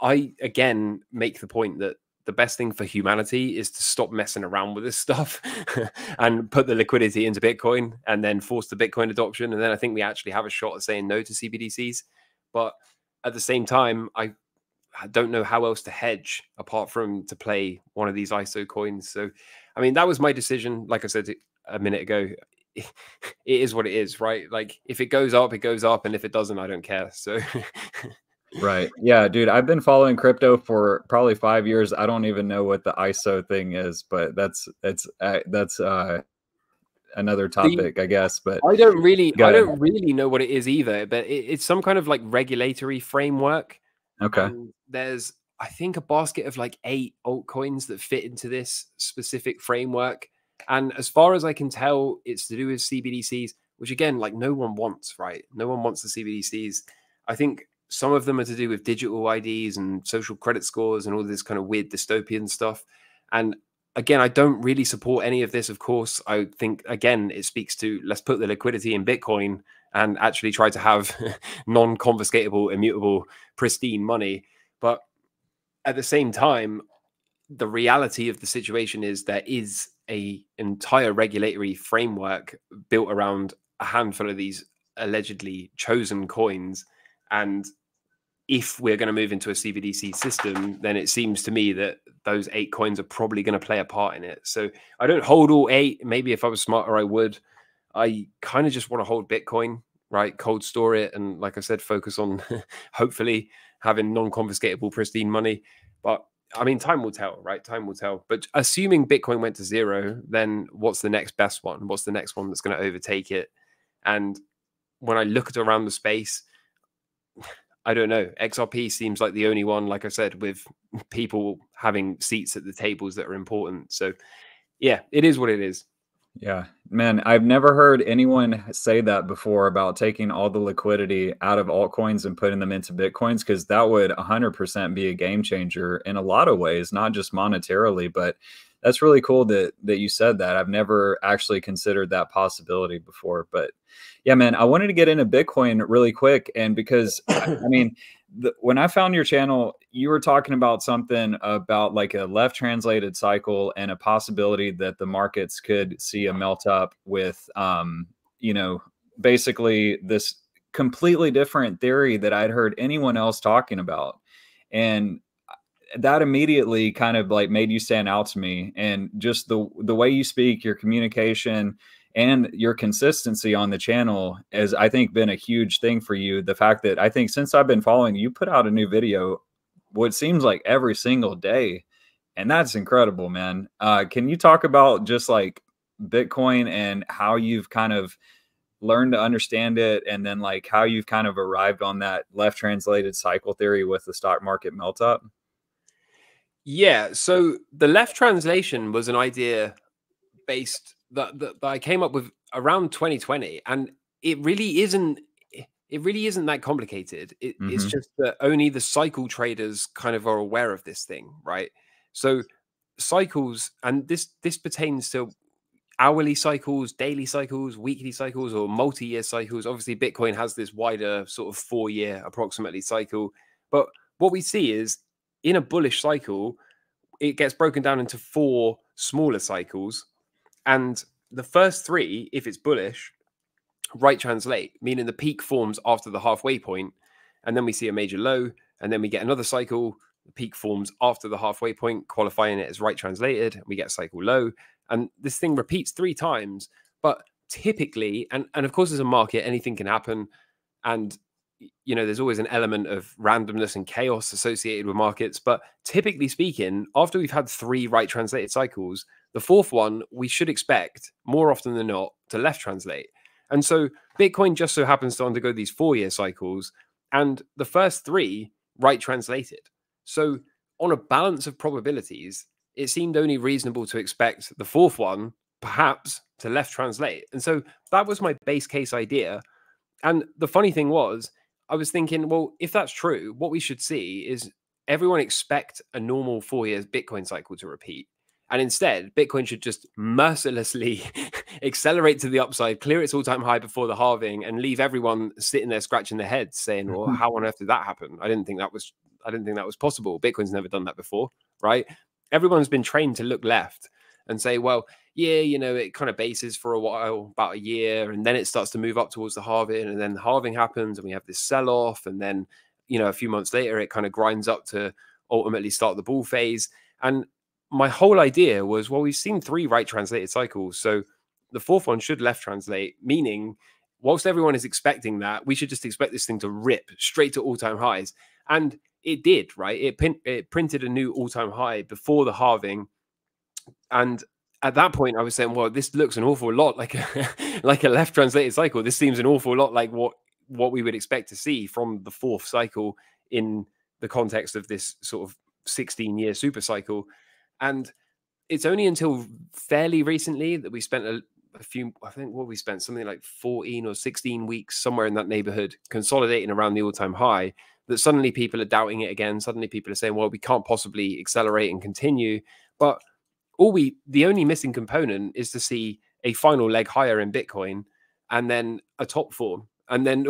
I, again, make the point that the best thing for humanity is to stop messing around with this stuff and put the liquidity into Bitcoin and then force the Bitcoin adoption. And then I think we actually have a shot at saying no to CBDCs. But at the same time, I don't know how else to hedge apart from to play one of these ISO coins. So, I mean, that was my decision. Like I said a minute ago, it is what it is, right? Like if it goes up, it goes up. And if it doesn't, I don't care. So right. Yeah, dude, I've been following crypto for probably 5 years. I don't even know what the ISO thing is, but that's another topic, I guess. But I don't really know what it is either, but it's some kind of like regulatory framework. Okay. And there's, I think, a basket of like 8 altcoins that fit into this specific framework. And as far as I can tell, it's to do with CBDCs, which again, like no one wants, right? No one wants the CBDCs. I think some of them are to do with digital IDs and social credit scores and all this kind of weird dystopian stuff. And again, I don't really support any of this, of course. I think, again, it speaks to let's put the liquidity in Bitcoin and actually try to have non-confiscatable, immutable, pristine money. But at the same time, the reality of the situation is there is an entire regulatory framework built around a handful of these allegedly chosen coins. And if we're going to move into a CBDC system, then it seems to me that those 8 coins are probably going to play a part in it. So I don't hold all 8. Maybe if I was smarter, I would. I kind of just want to hold Bitcoin, right? Cold store it. And like I said, focus on hopefully having non-confiscatable pristine money. But I mean, time will tell, right? Time will tell. But assuming Bitcoin went to 0, then what's the next best one? What's the next one that's going to overtake it? And when I look at around the space, I don't know. XRP seems like the only one, like I said, with people having seats at the tables that are important. So yeah, it is what it is. Yeah, man, I've never heard anyone say that before about taking all the liquidity out of altcoins and putting them into Bitcoins, because that would 100% be a game changer in a lot of ways, not just monetarily. But that's really cool that you said that. I've never actually considered that possibility before. But yeah, man, I wanted to get into Bitcoin really quick. And because, I mean, when I found your channel, you were talking about something about like a left translated cycle and a possibility that the markets could see a melt up with, you know, basically this completely different theory that I'd heard anyone else talking about. And that immediately kind of like made you stand out to me, and just the way you speak, your communication and your consistency on the channel has, I think, been a huge thing for you. The fact that I think since I've been following you, put out a new video, what seems like every single day. And that's incredible, man. Can you talk about just like Bitcoin and how you've kind of learned to understand it, and then like how you've kind of arrived on that left translated cycle theory with the stock market melt up? Yeah, so the left translation was an idea based that I came up with around 2020, and it really isn't that complicated. It's just that only the cycle traders kind of are aware of this thing, right? So cycles, and this pertains to hourly cycles, daily cycles, weekly cycles, or multi-year cycles. Obviously, Bitcoin has this wider sort of 4-year approximately cycle. But what we see is in a bullish cycle, it gets broken down into 4 smaller cycles. And the first 3, if it's bullish, right translate, meaning the peak forms after the halfway point. And then we see a major low, and then we get another cycle. The peak forms after the halfway point, qualifying it as right translated. And we get a cycle low. And this thing repeats 3 times. But typically, and of course, as a market, anything can happen. And, you know, there's always an element of randomness and chaos associated with markets. But typically speaking, after we've had 3 right translated cycles, the 4th one, we should expect more often than not to left translate. And so Bitcoin just so happens to undergo these 4-year cycles, and the first 3 right translated. So on a balance of probabilities, it seemed only reasonable to expect the 4th one perhaps to left translate. And so that was my base case idea. And the funny thing was, I was thinking, well, if that's true, what we should see is everyone expect a normal 4-year Bitcoin cycle to repeat. And instead, Bitcoin should just mercilessly accelerate to the upside, clear its all-time high before the halving, and leave everyone sitting there scratching their heads saying, well, how on earth did that happen? I didn't think that was possible. Bitcoin's never done that before, right? Everyone's been trained to look left and say, well, yeah, you know, it kind of bases for a while, about a year, and then it starts to move up towards the halving, and then the halving happens, and we have this sell-off, and then, you know, a few months later, it kind of grinds up to ultimately start the bull phase. And my whole idea was, well, we've seen 3 right translated cycles, so the 4th one should left translate, meaning whilst everyone is expecting that, we should just expect this thing to rip straight to all-time highs. And it did, right? It printed a new all-time high before the halving. And at that point, I was saying, well, this looks an awful lot like a left translated cycle. This seems an awful lot like what we would expect to see from the 4th cycle in the context of this sort of 16-year super cycle. And it's only until fairly recently that we spent a few, I think what we spent something like 14 or 16 weeks, somewhere in that neighborhood, consolidating around the all-time high, that suddenly people are doubting it again. Suddenly people are saying, well, we can't possibly accelerate and continue. But the only missing component is to see a final leg higher in Bitcoin and then a top form. And then,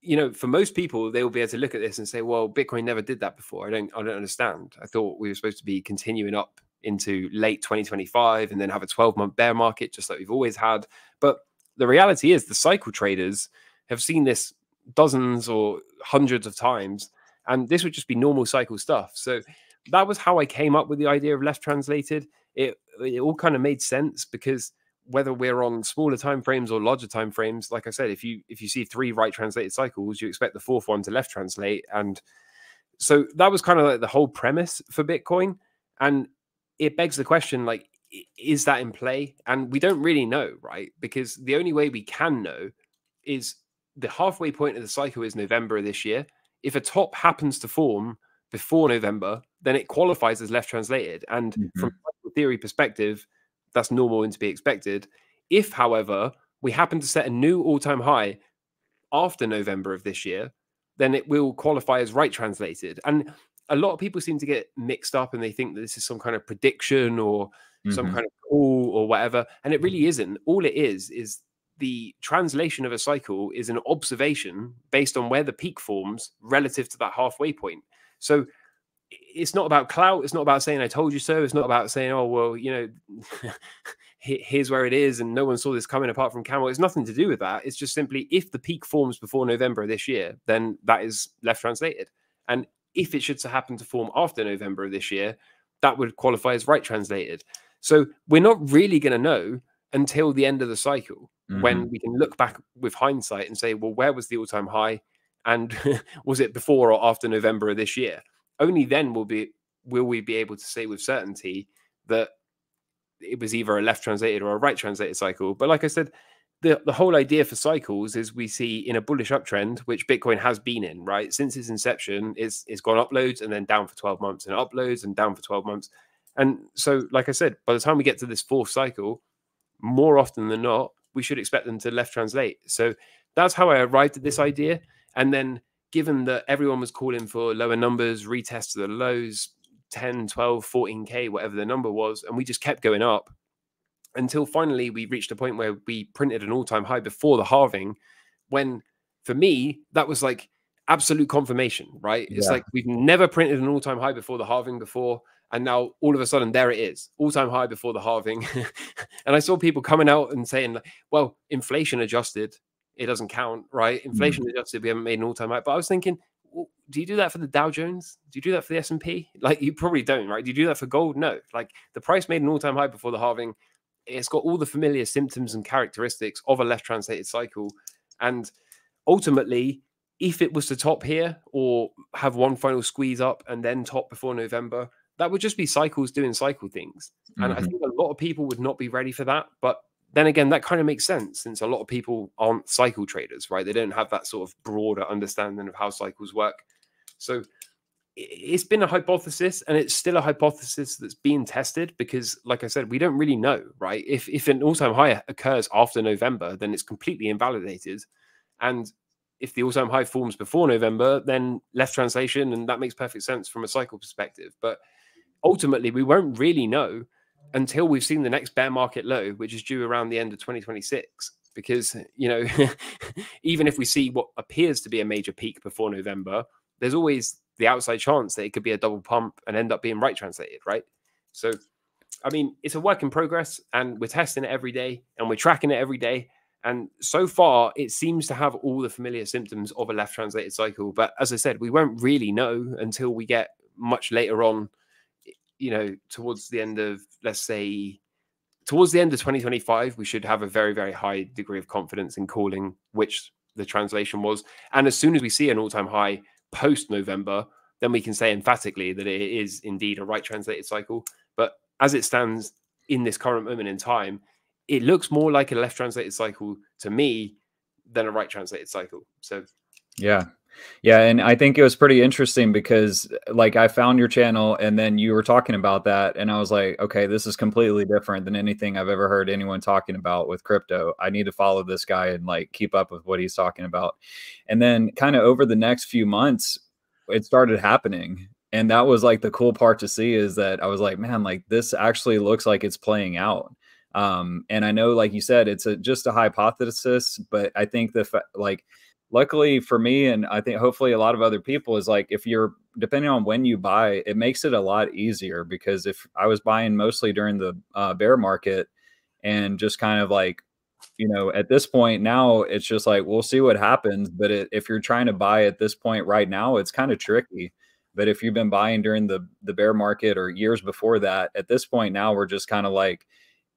you know, for most people, they will be able to look at this and say, well, Bitcoin never did that before. I don't understand. I thought we were supposed to be continuing up into late 2025 and then have a 12-month bear market, just like we've always had. But the reality is the cycle traders have seen this dozens or hundreds of times, and this would just be normal cycle stuff. So that was how I came up with the idea of left translated. It all kind of made sense, because whether we're on smaller time frames or larger time frames, like I said, if you see 3 right translated cycles, you expect the 4th one to left translate. And so that was kind of like the whole premise for Bitcoin. And it begs the question, like, is that in play? And we don't really know, right? Because the only way we can know is the halfway point of the cycle is November of this year. If a top happens to form before November, then it qualifies as left translated. And from a theory perspective, that's normal and to be expected. If, however, we happen to set a new all-time high after November of this year, then it will qualify as right translated. And a lot of people seem to get mixed up, and they think that this is some kind of prediction or some kind of call or whatever. And it really isn't. All it is the translation of a cycle is an observation based on where the peak forms relative to that halfway point. So it's not about clout. It's not about saying, I told you so. It's not about saying, oh, well, you know, here's where it is, and no one saw this coming apart from Camel. It's nothing to do with that. It's just simply, if the peak forms before November of this year, then that is left translated. And if it should happen to form after November of this year, that would qualify as right translated. So we're not really going to know until the end of the cycle, when we can look back with hindsight and say, well, where was the all-time high? And was it before or after November of this year? Only then will we be able to say with certainty that it was either a left translated or a right translated cycle. But like I said, the whole idea for cycles is we see in a bullish uptrend, which Bitcoin has been in, right? Since its inception, it's gone up loads and then down for 12 months and uploads and down for 12 months. And so, like I said, by the time we get to this 4th cycle, more often than not, we should expect them to left translate. So that's how I arrived at this idea. And then given that everyone was calling for lower numbers, retests of the lows, 10, 12, 14K, whatever the number was, and we just kept going up until finally we reached a point where we printed an all-time high before the halving, when for me, that was like absolute confirmation, right? Yeah. It's like we've never printed an all-time high before the halving before. And now all of a sudden, there it is, all-time high before the halving. And I saw people coming out and saying, well, inflation adjusted, it doesn't count, right? Inflation adjusted, we haven't made an all-time high. But I was thinking, well, do you do that for the Dow Jones? Do you do that for the S&P? Like, you probably don't, right? Do you do that for gold? No. Like, the price made an all-time high before the halving. It's got all the familiar symptoms and characteristics of a left-translated cycle. And ultimately, if it was to top here or have one final squeeze up and then top before November, that would just be cycles doing cycle things. And I think a lot of people would not be ready for that. But then again, that kind of makes sense, since a lot of people aren't cycle traders, right? They don't have that sort of broader understanding of how cycles work. So it's been a hypothesis, and it's still a hypothesis that's being tested, because like I said, we don't really know, right? If an all-time high occurs after November, then it's completely invalidated. And if the all-time high forms before November, then left translation, and that makes perfect sense from a cycle perspective. But ultimately, we won't really know until we've seen the next bear market low, which is due around the end of 2026. Because, you know, even if we see what appears to be a major peak before November, there's always the outside chance that it could be a double pump and end up being right translated, right? So, I mean, it's a work in progress, and we're testing it every day, and we're tracking it every day. And so far, it seems to have all the familiar symptoms of a left translated cycle. But as I said, we won't really know until we get much later on, you know, towards the end of, let's say, towards the end of 2025, we should have a very, very high degree of confidence in calling which the translation was. And as soon as we see an all-time high post-November, then we can say emphatically that it is indeed a right translated cycle. But as it stands in this current moment in time, it looks more like a left translated cycle to me than a right translated cycle. So, yeah. Yeah, and I think it was pretty interesting because, like, I found your channel and then you were talking about that, and I was like, okay, this is completely different than anything I've ever heard anyone talking about with crypto. I need to follow this guy and, like, keep up with what he's talking about. And then kind of over the next few months, it started happening. And that was, like, the cool part to see, is that I was like, man, like, this actually looks like it's playing out. And I know, like you said, it's just a hypothesis, but I think luckily for me, and I think hopefully a lot of other people, is like, if you're, depending on when you buy, it makes it a lot easier. Because if I was buying mostly during the bear market and just kind of like, you know, at this point now, it's just like, we'll see what happens. But if you're trying to buy at this point right now, it's kind of tricky. But if you've been buying during the bear market or years before that, at this point now, we're just kind of like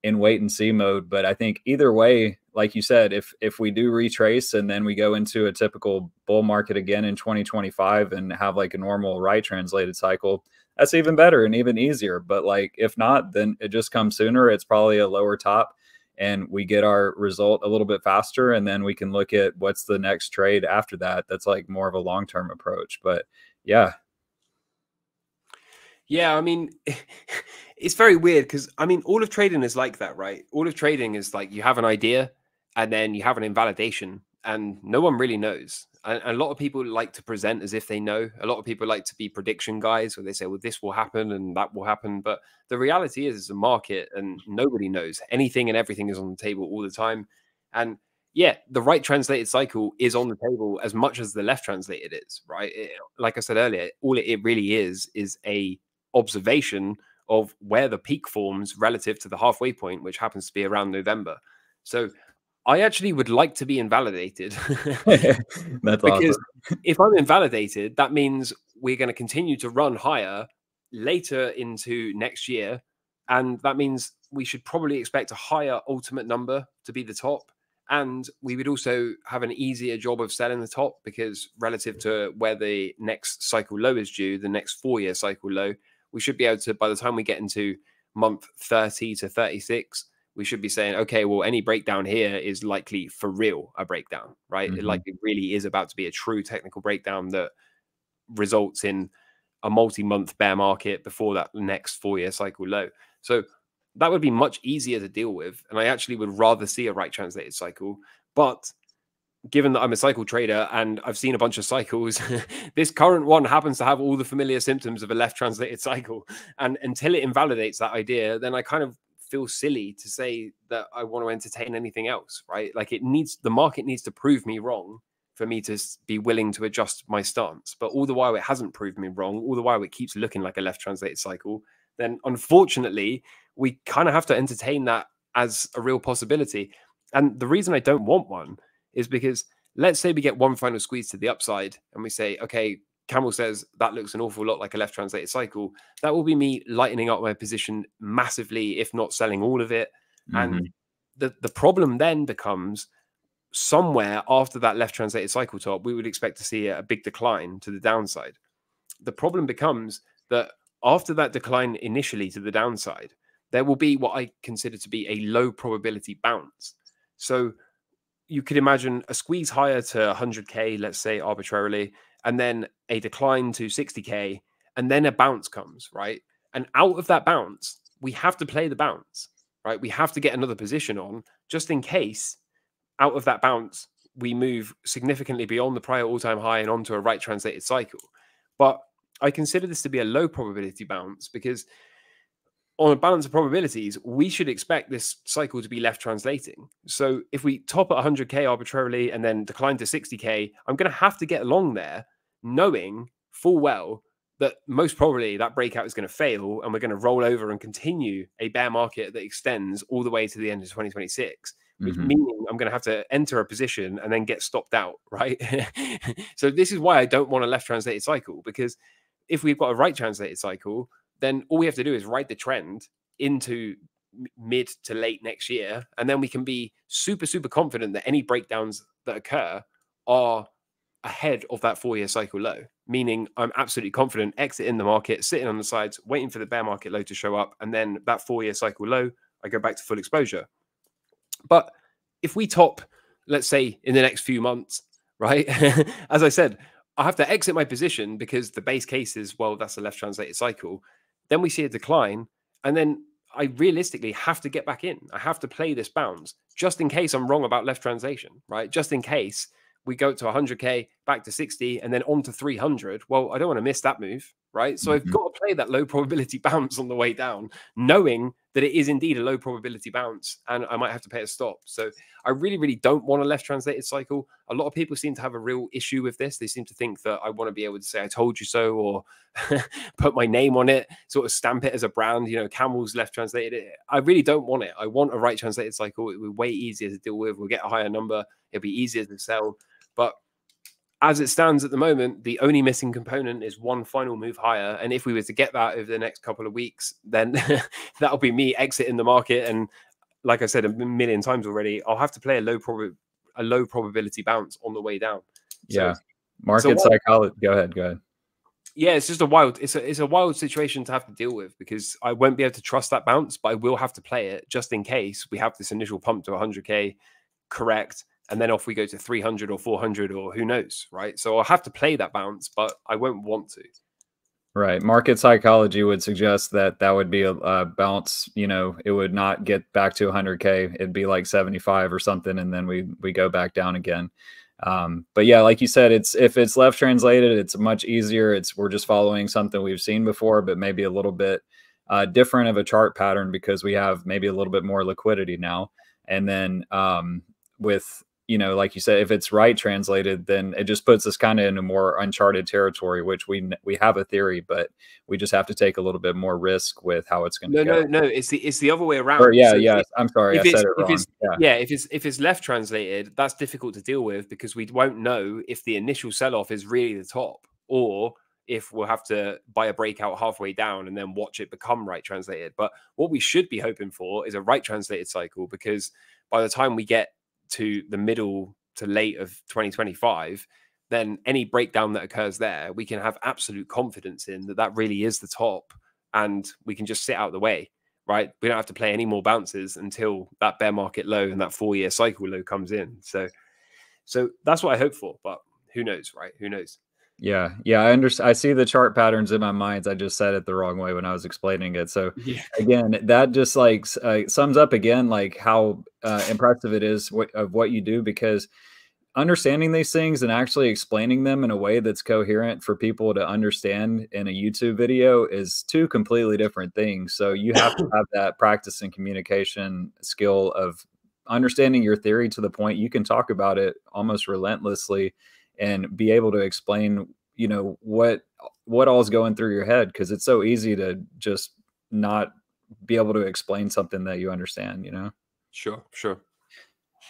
in wait and see mode. But I think either way, like you said, if we do retrace and then we go into a typical bull market again in 2025 and have like a normal right translated cycle, that's even better and even easier. But like, if not, then it just comes sooner. It's probably a lower top and we get our result a little bit faster. And then we can look at what's the next trade after that. That's like more of a long-term approach, but yeah. Yeah, I mean, it's very weird because, I mean, all of trading is like that, right? All of trading is like, you have an idea, and then you have an invalidation, and no one really knows. And a lot of people like to present as if they know. A lot of people like to be prediction guys, where they say, well, this will happen and that will happen. But the reality is, it's a market and nobody knows. Anything and everything is on the table all the time. And yeah, the right translated cycle is on the table as much as the left translated is, right? Like I said earlier, all it really is a observation of where the peak forms relative to the halfway point, which happens to be around November. So I actually would like to be invalidated. That's because awesome. If I'm invalidated, that means we're going to continue to run higher later into next year. And that means we should probably expect a higher ultimate number to be the top. And we would also have an easier job of selling the top, because relative to where the next cycle low is due, the next four-year cycle low, we should be able to, by the time we get into month 30 to 36, we should be saying, okay, well, any breakdown here is likely for real a breakdown, right? It likely really is about to be a true technical breakdown that results in a multi-month bear market before that next four-year cycle low. So that would be much easier to deal with. And I actually would rather see a right translated cycle. But given that I'm a cycle trader and I've seen a bunch of cycles, this current one happens to have all the familiar symptoms of a left translated cycle. And until it invalidates that idea, then I kind of feel silly to say that I want to entertain anything else, right? Like it needs, the market needs to prove me wrong for me to be willing to adjust my stance. But all the while it hasn't proved me wrong, all the while it keeps looking like a left translated cycle, then unfortunately, we kind of have to entertain that as a real possibility. And the reason I don't want one is because let's say we get one final squeeze to the upside and we say, okay, Camel says that looks an awful lot like a left translated cycle. That will be me lightening up my position massively, if not selling all of it. Mm-hmm. And the problem then becomes somewhere after that left translated cycle top, we would expect to see a big decline to the downside. The problem becomes that after that decline initially to the downside, there will be what I consider to be a low probability bounce. So you could imagine a squeeze higher to 100K, let's say arbitrarily, and then a decline to 60K, and then a bounce comes, right? And out of that bounce, we have to play the bounce, right? We have to get another position on just in case out of that bounce, we move significantly beyond the prior all-time high and onto a right translated cycle. But I consider this to be a low probability bounce because on a balance of probabilities, we should expect this cycle to be left translating. So if we top at 100K arbitrarily and then decline to 60K, I'm going to have to get long there knowing full well that most probably that breakout is going to fail and we're going to roll over and continue a bear market that extends all the way to the end of 2026, which meaning I'm going to have to enter a position and then get stopped out, right? So this is why I don't want a left translated cycle, because if we've got a right translated cycle, then all we have to do is ride the trend into mid to late next year. And then we can be super, super confident that any breakdowns that occur are ahead of that four-year cycle low, meaning I'm absolutely confident exiting the market, sitting on the sides, waiting for the bear market low to show up. And then that four-year cycle low, I go back to full exposure. But if we top, let's say, in the next few months, right, as I said, I have to exit my position because the base case is, well, that's a left translated cycle. Then we see a decline, and then I realistically have to get back in. I have to play this bounce just in case I'm wrong about left translation, right? Just in case we go to 100K, back to 60, and then on to 300. Well, I don't want to miss that move, right? So I've got to play that low probability bounce on the way down, knowing that it is indeed a low probability bounce, and I might have to pay a stop. So I really, really don't want a left translated cycle. A lot of people seem to have a real issue with this. They seem to think that I want to be able to say, I told you so, or put my name on it, sort of stamp it as a brand, you know, Camel's left translated. I really don't want it. I want a right translated cycle. It would be way easier to deal with. We'll get a higher number. It'll be easier to sell. But as it stands at the moment, the only missing component is one final move higher. And if we were to get that over the next couple of weeks, then that'll be me exiting the market. And like I said a million times already, I'll have to play a low probability bounce on the way down. Yeah. So, market psychology. Go ahead. Yeah, it's just a wild, it's a wild situation to have to deal with, because I won't be able to trust that bounce, but I will have to play it just in case we have this initial pump to 100K, correct? And then off we go to 300 or 400 or who knows, right? So I'll have to play that bounce, but I won't want to. Right. Market psychology would suggest that that would be a bounce. You know, it would not get back to 100K. It'd be like 75 or something, and then we go back down again. But yeah, like you said, if it's left translated, it's much easier. We're just following something we've seen before, but maybe a little bit different of a chart pattern because we have maybe a little bit more liquidity now. And then with, you know, like you said, if it's right translated, then it just puts us kind of into more uncharted territory, which we have a theory, but we just have to take a little bit more risk with how it's going to go. No. It's the other way around. Or, yeah. So yeah. I'm sorry. I said it wrong. Yeah. If it's left translated, that's difficult to deal with because we won't know if the initial sell-off is really the top or if we'll have to buy a breakout halfway down and then watch it become right translated. But what we should be hoping for is a right translated cycle, because by the time we get to the middle to late of 2025, then any breakdown that occurs there, we can have absolute confidence in that really is the top, and we can just sit out the way, right? We don't have to play any more bounces until that bear market low and that four-year cycle low comes in. So that's what I hope for, but who knows, right? Who knows? Yeah. I see the chart patterns in my mind. I just said it the wrong way when I was explaining it. So yeah. Again, that just like sums up again, like how impressive it is of what you do, because understanding these things and actually explaining them in a way that's coherent for people to understand in a YouTube video is two completely different things. So you have to have that practice and communication skill of understanding your theory to the point you can talk about it almost relentlessly and be able to explain, you know, what all's going through your head, because it's so easy to just not be able to explain something that you understand, you know? Sure, sure.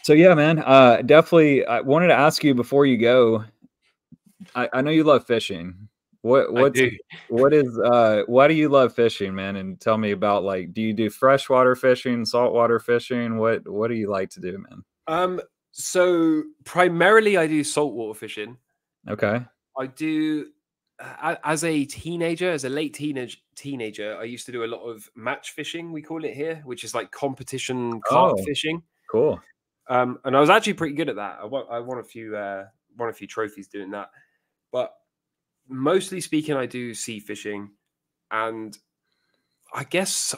So yeah, man, definitely. I wanted to ask you before you go, I know you love fishing. Why do you love fishing, man? And tell me about, like, do you do freshwater fishing, saltwater fishing? What do you like to do, man? So primarily I do saltwater fishing. Okay. I do, as a teenager, as a late teenager, I used to do a lot of match fishing, we call it here, which is like competition carp fishing. Cool. And I was actually pretty good at that. I won a few trophies doing that. But mostly speaking, I do sea fishing. And I guess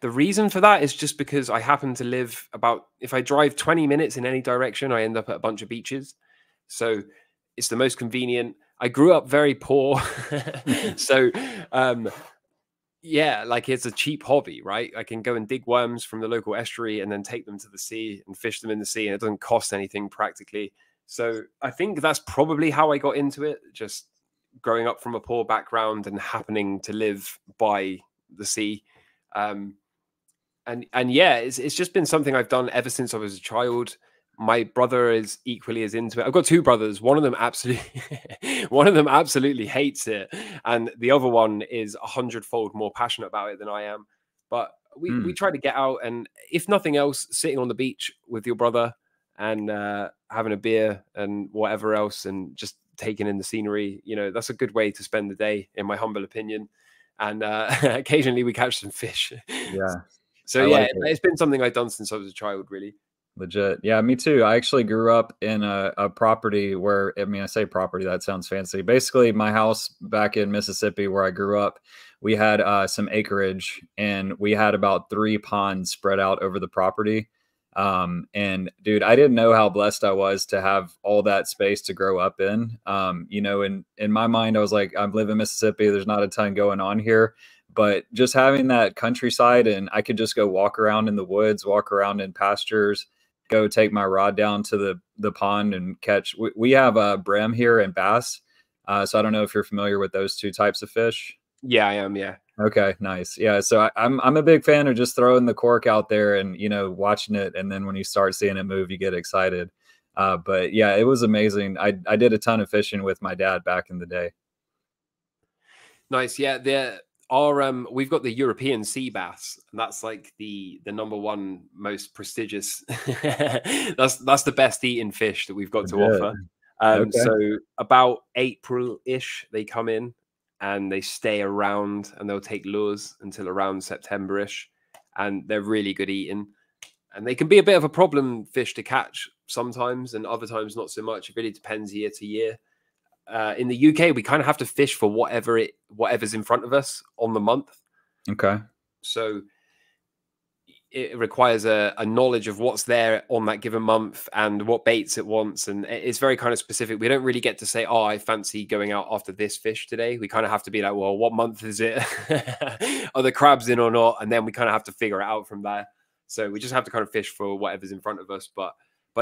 the reason for that is just because I happen to live about, if I drive 20 minutes in any direction, I end up at a bunch of beaches. So it's the most convenient. I grew up very poor. So, yeah, like it's a cheap hobby, right? I can go and dig worms from the local estuary and then take them to the sea and fish them in the sea, and it doesn't cost anything practically. So I think that's probably how I got into it, just growing up from a poor background and happening to live by the sea. And yeah, it's just been something I've done ever since I was a child. My brother is equally as into it. I've got two brothers. One of them absolutely hates it, and the other one is 100-fold more passionate about it than I am. But we try to get out, and if nothing else, sitting on the beach with your brother and having a beer and whatever else, and just taking in the scenery. You know, that's a good way to spend the day, in my humble opinion. And occasionally we catch some fish. Yeah. So yeah, it's been something I've done since I was a child, really. Legit. Yeah, me too. I actually grew up in a property where, I mean, I say property, that sounds fancy. Basically, my house back in Mississippi where I grew up, we had some acreage, and we had about 3 ponds spread out over the property. And dude, I didn't know how blessed I was to have all that space to grow up in. You know, in my mind, I was like, I live in Mississippi. There's not a ton going on here. But just having that countryside, and I could just go walk around in the woods, walk around in pastures, go take my rod down to the pond and catch. We have a brim here and bass. So I don't know if you're familiar with those two types of fish. Yeah, I am. Yeah. Okay, nice. Yeah. So I'm a big fan of just throwing the cork out there and, you know, watching it. And then when you start seeing it move, you get excited. But yeah, it was amazing. I did a ton of fishing with my dad back in the day. Nice. Yeah. We've got the European sea bass, and that's like the #1 most prestigious. that's the best eating fish that we've got to offer. Okay. So about April-ish, they come in and they stay around, and they'll take lures until around September-ish, and they're really good eating. And they can be a bit of a problem fish to catch sometimes, and other times not so much. It really depends year to year. In the UK, we kind of have to fish for whatever's in front of us on the month. Okay. So it requires a knowledge of what's there on that given month and what baits it wants. And it's very kind of specific. We don't really get to say, oh, I fancy going out after this fish today. We kind of have to be like, well, what month is it? Are the crabs in or not? And then we kind of have to figure it out from there. So we just have to kind of fish for whatever's in front of us. But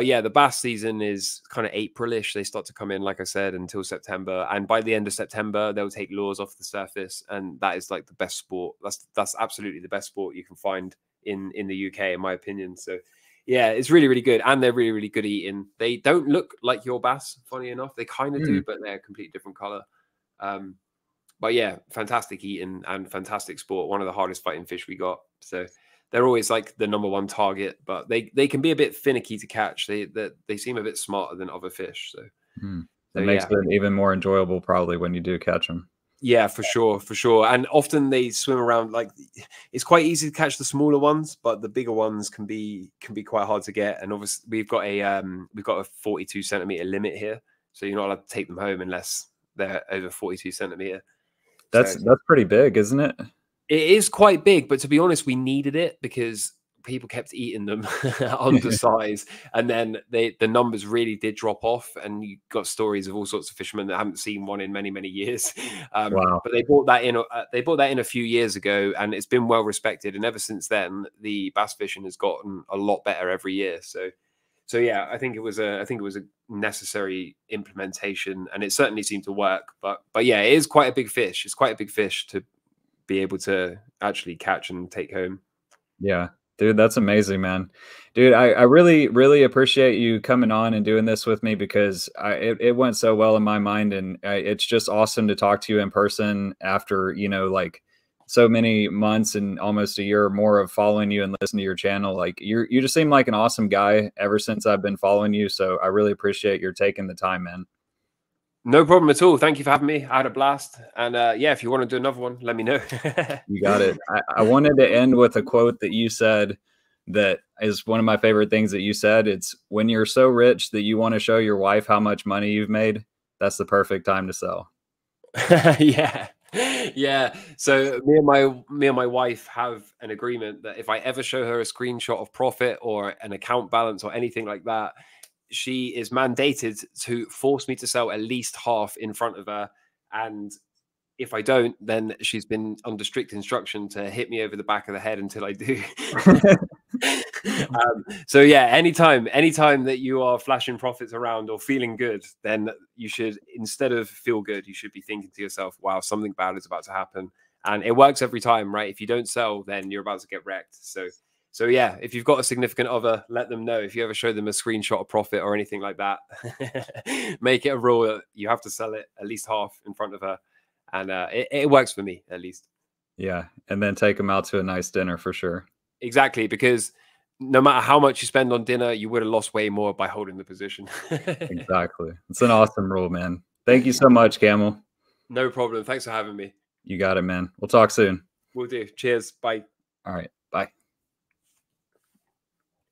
yeah, the bass season is kind of April-ish. They start to come in, like I said, until September. And by the end of September, they'll take lures off the surface. And that is like the best sport. That's absolutely the best sport you can find in the UK, in my opinion. So yeah, it's really, really good. And they're really, really good eating. They don't look like your bass, funny enough. They kind of do, but they're a completely different color. But yeah, fantastic eating and fantastic sport. One of the hardest fighting fish we got. So they're always like the #1 target, but they can be a bit finicky to catch. They seem a bit smarter than other fish. So that makes it even more enjoyable probably when you do catch them. Yeah, for sure. For sure. And often they swim around. Like, it's quite easy to catch the smaller ones, but the bigger ones can be quite hard to get. And obviously we've got a 42 centimeter limit here. So you're not allowed to take them home unless they're over 42 centimeter. That's pretty big, isn't it? It is quite big, but to be honest, we needed it because people kept eating them undersized, and then the numbers really did drop off, and you got stories of all sorts of fishermen that haven't seen one in many, many years. Wow. But they brought that in. They brought that in a few years ago, and it's been well respected. And ever since then, the bass fishing has gotten a lot better every year. So yeah, I think it was a necessary implementation, and it certainly seemed to work. But yeah, it is quite a big fish. It's quite a big fish to be able to actually catch and take home. Yeah. Dude, that's amazing, man. Dude, I really, really appreciate you coming on and doing this with me, because it went so well in my mind, and it's just awesome to talk to you in person after, you know, like so many months and almost a year or more of following you and listening to your channel. Like you just seem like an awesome guy ever since I've been following you. So I really appreciate your taking the time, man. No problem at all. Thank you for having me. I had a blast. And yeah, if you want to do another one, let me know. You got it. I wanted to end with a quote that you said that is one of my favorite things that you said. It's, when you're so rich that you want to show your wife how much money you've made, that's the perfect time to sell. Yeah. Yeah. So me and my wife have an agreement that if I ever show her a screenshot of profit or an account balance or anything like that, she is mandated to force me to sell at least half in front of her. And if I don't, then she's been under strict instruction to hit me over the back of the head until I do. So yeah, anytime that you are flashing profits around or feeling good, then you should, instead of feel good, you should be thinking to yourself, wow, something bad is about to happen. And it works every time, right? If you don't sell, then you're about to get wrecked. So yeah, if you've got a significant other, let them know. If you ever show them a screenshot of profit or anything like that, make it a rule that you have to sell it at least half in front of her. And it works for me, at least. Yeah, and then take them out to a nice dinner for sure. Exactly, because no matter how much you spend on dinner, you would have lost way more by holding the position. Exactly. It's an awesome rule, man. Thank you so much, Camel. No problem. Thanks for having me. You got it, man. We'll talk soon. Will do. Cheers. Bye. All right. Bye.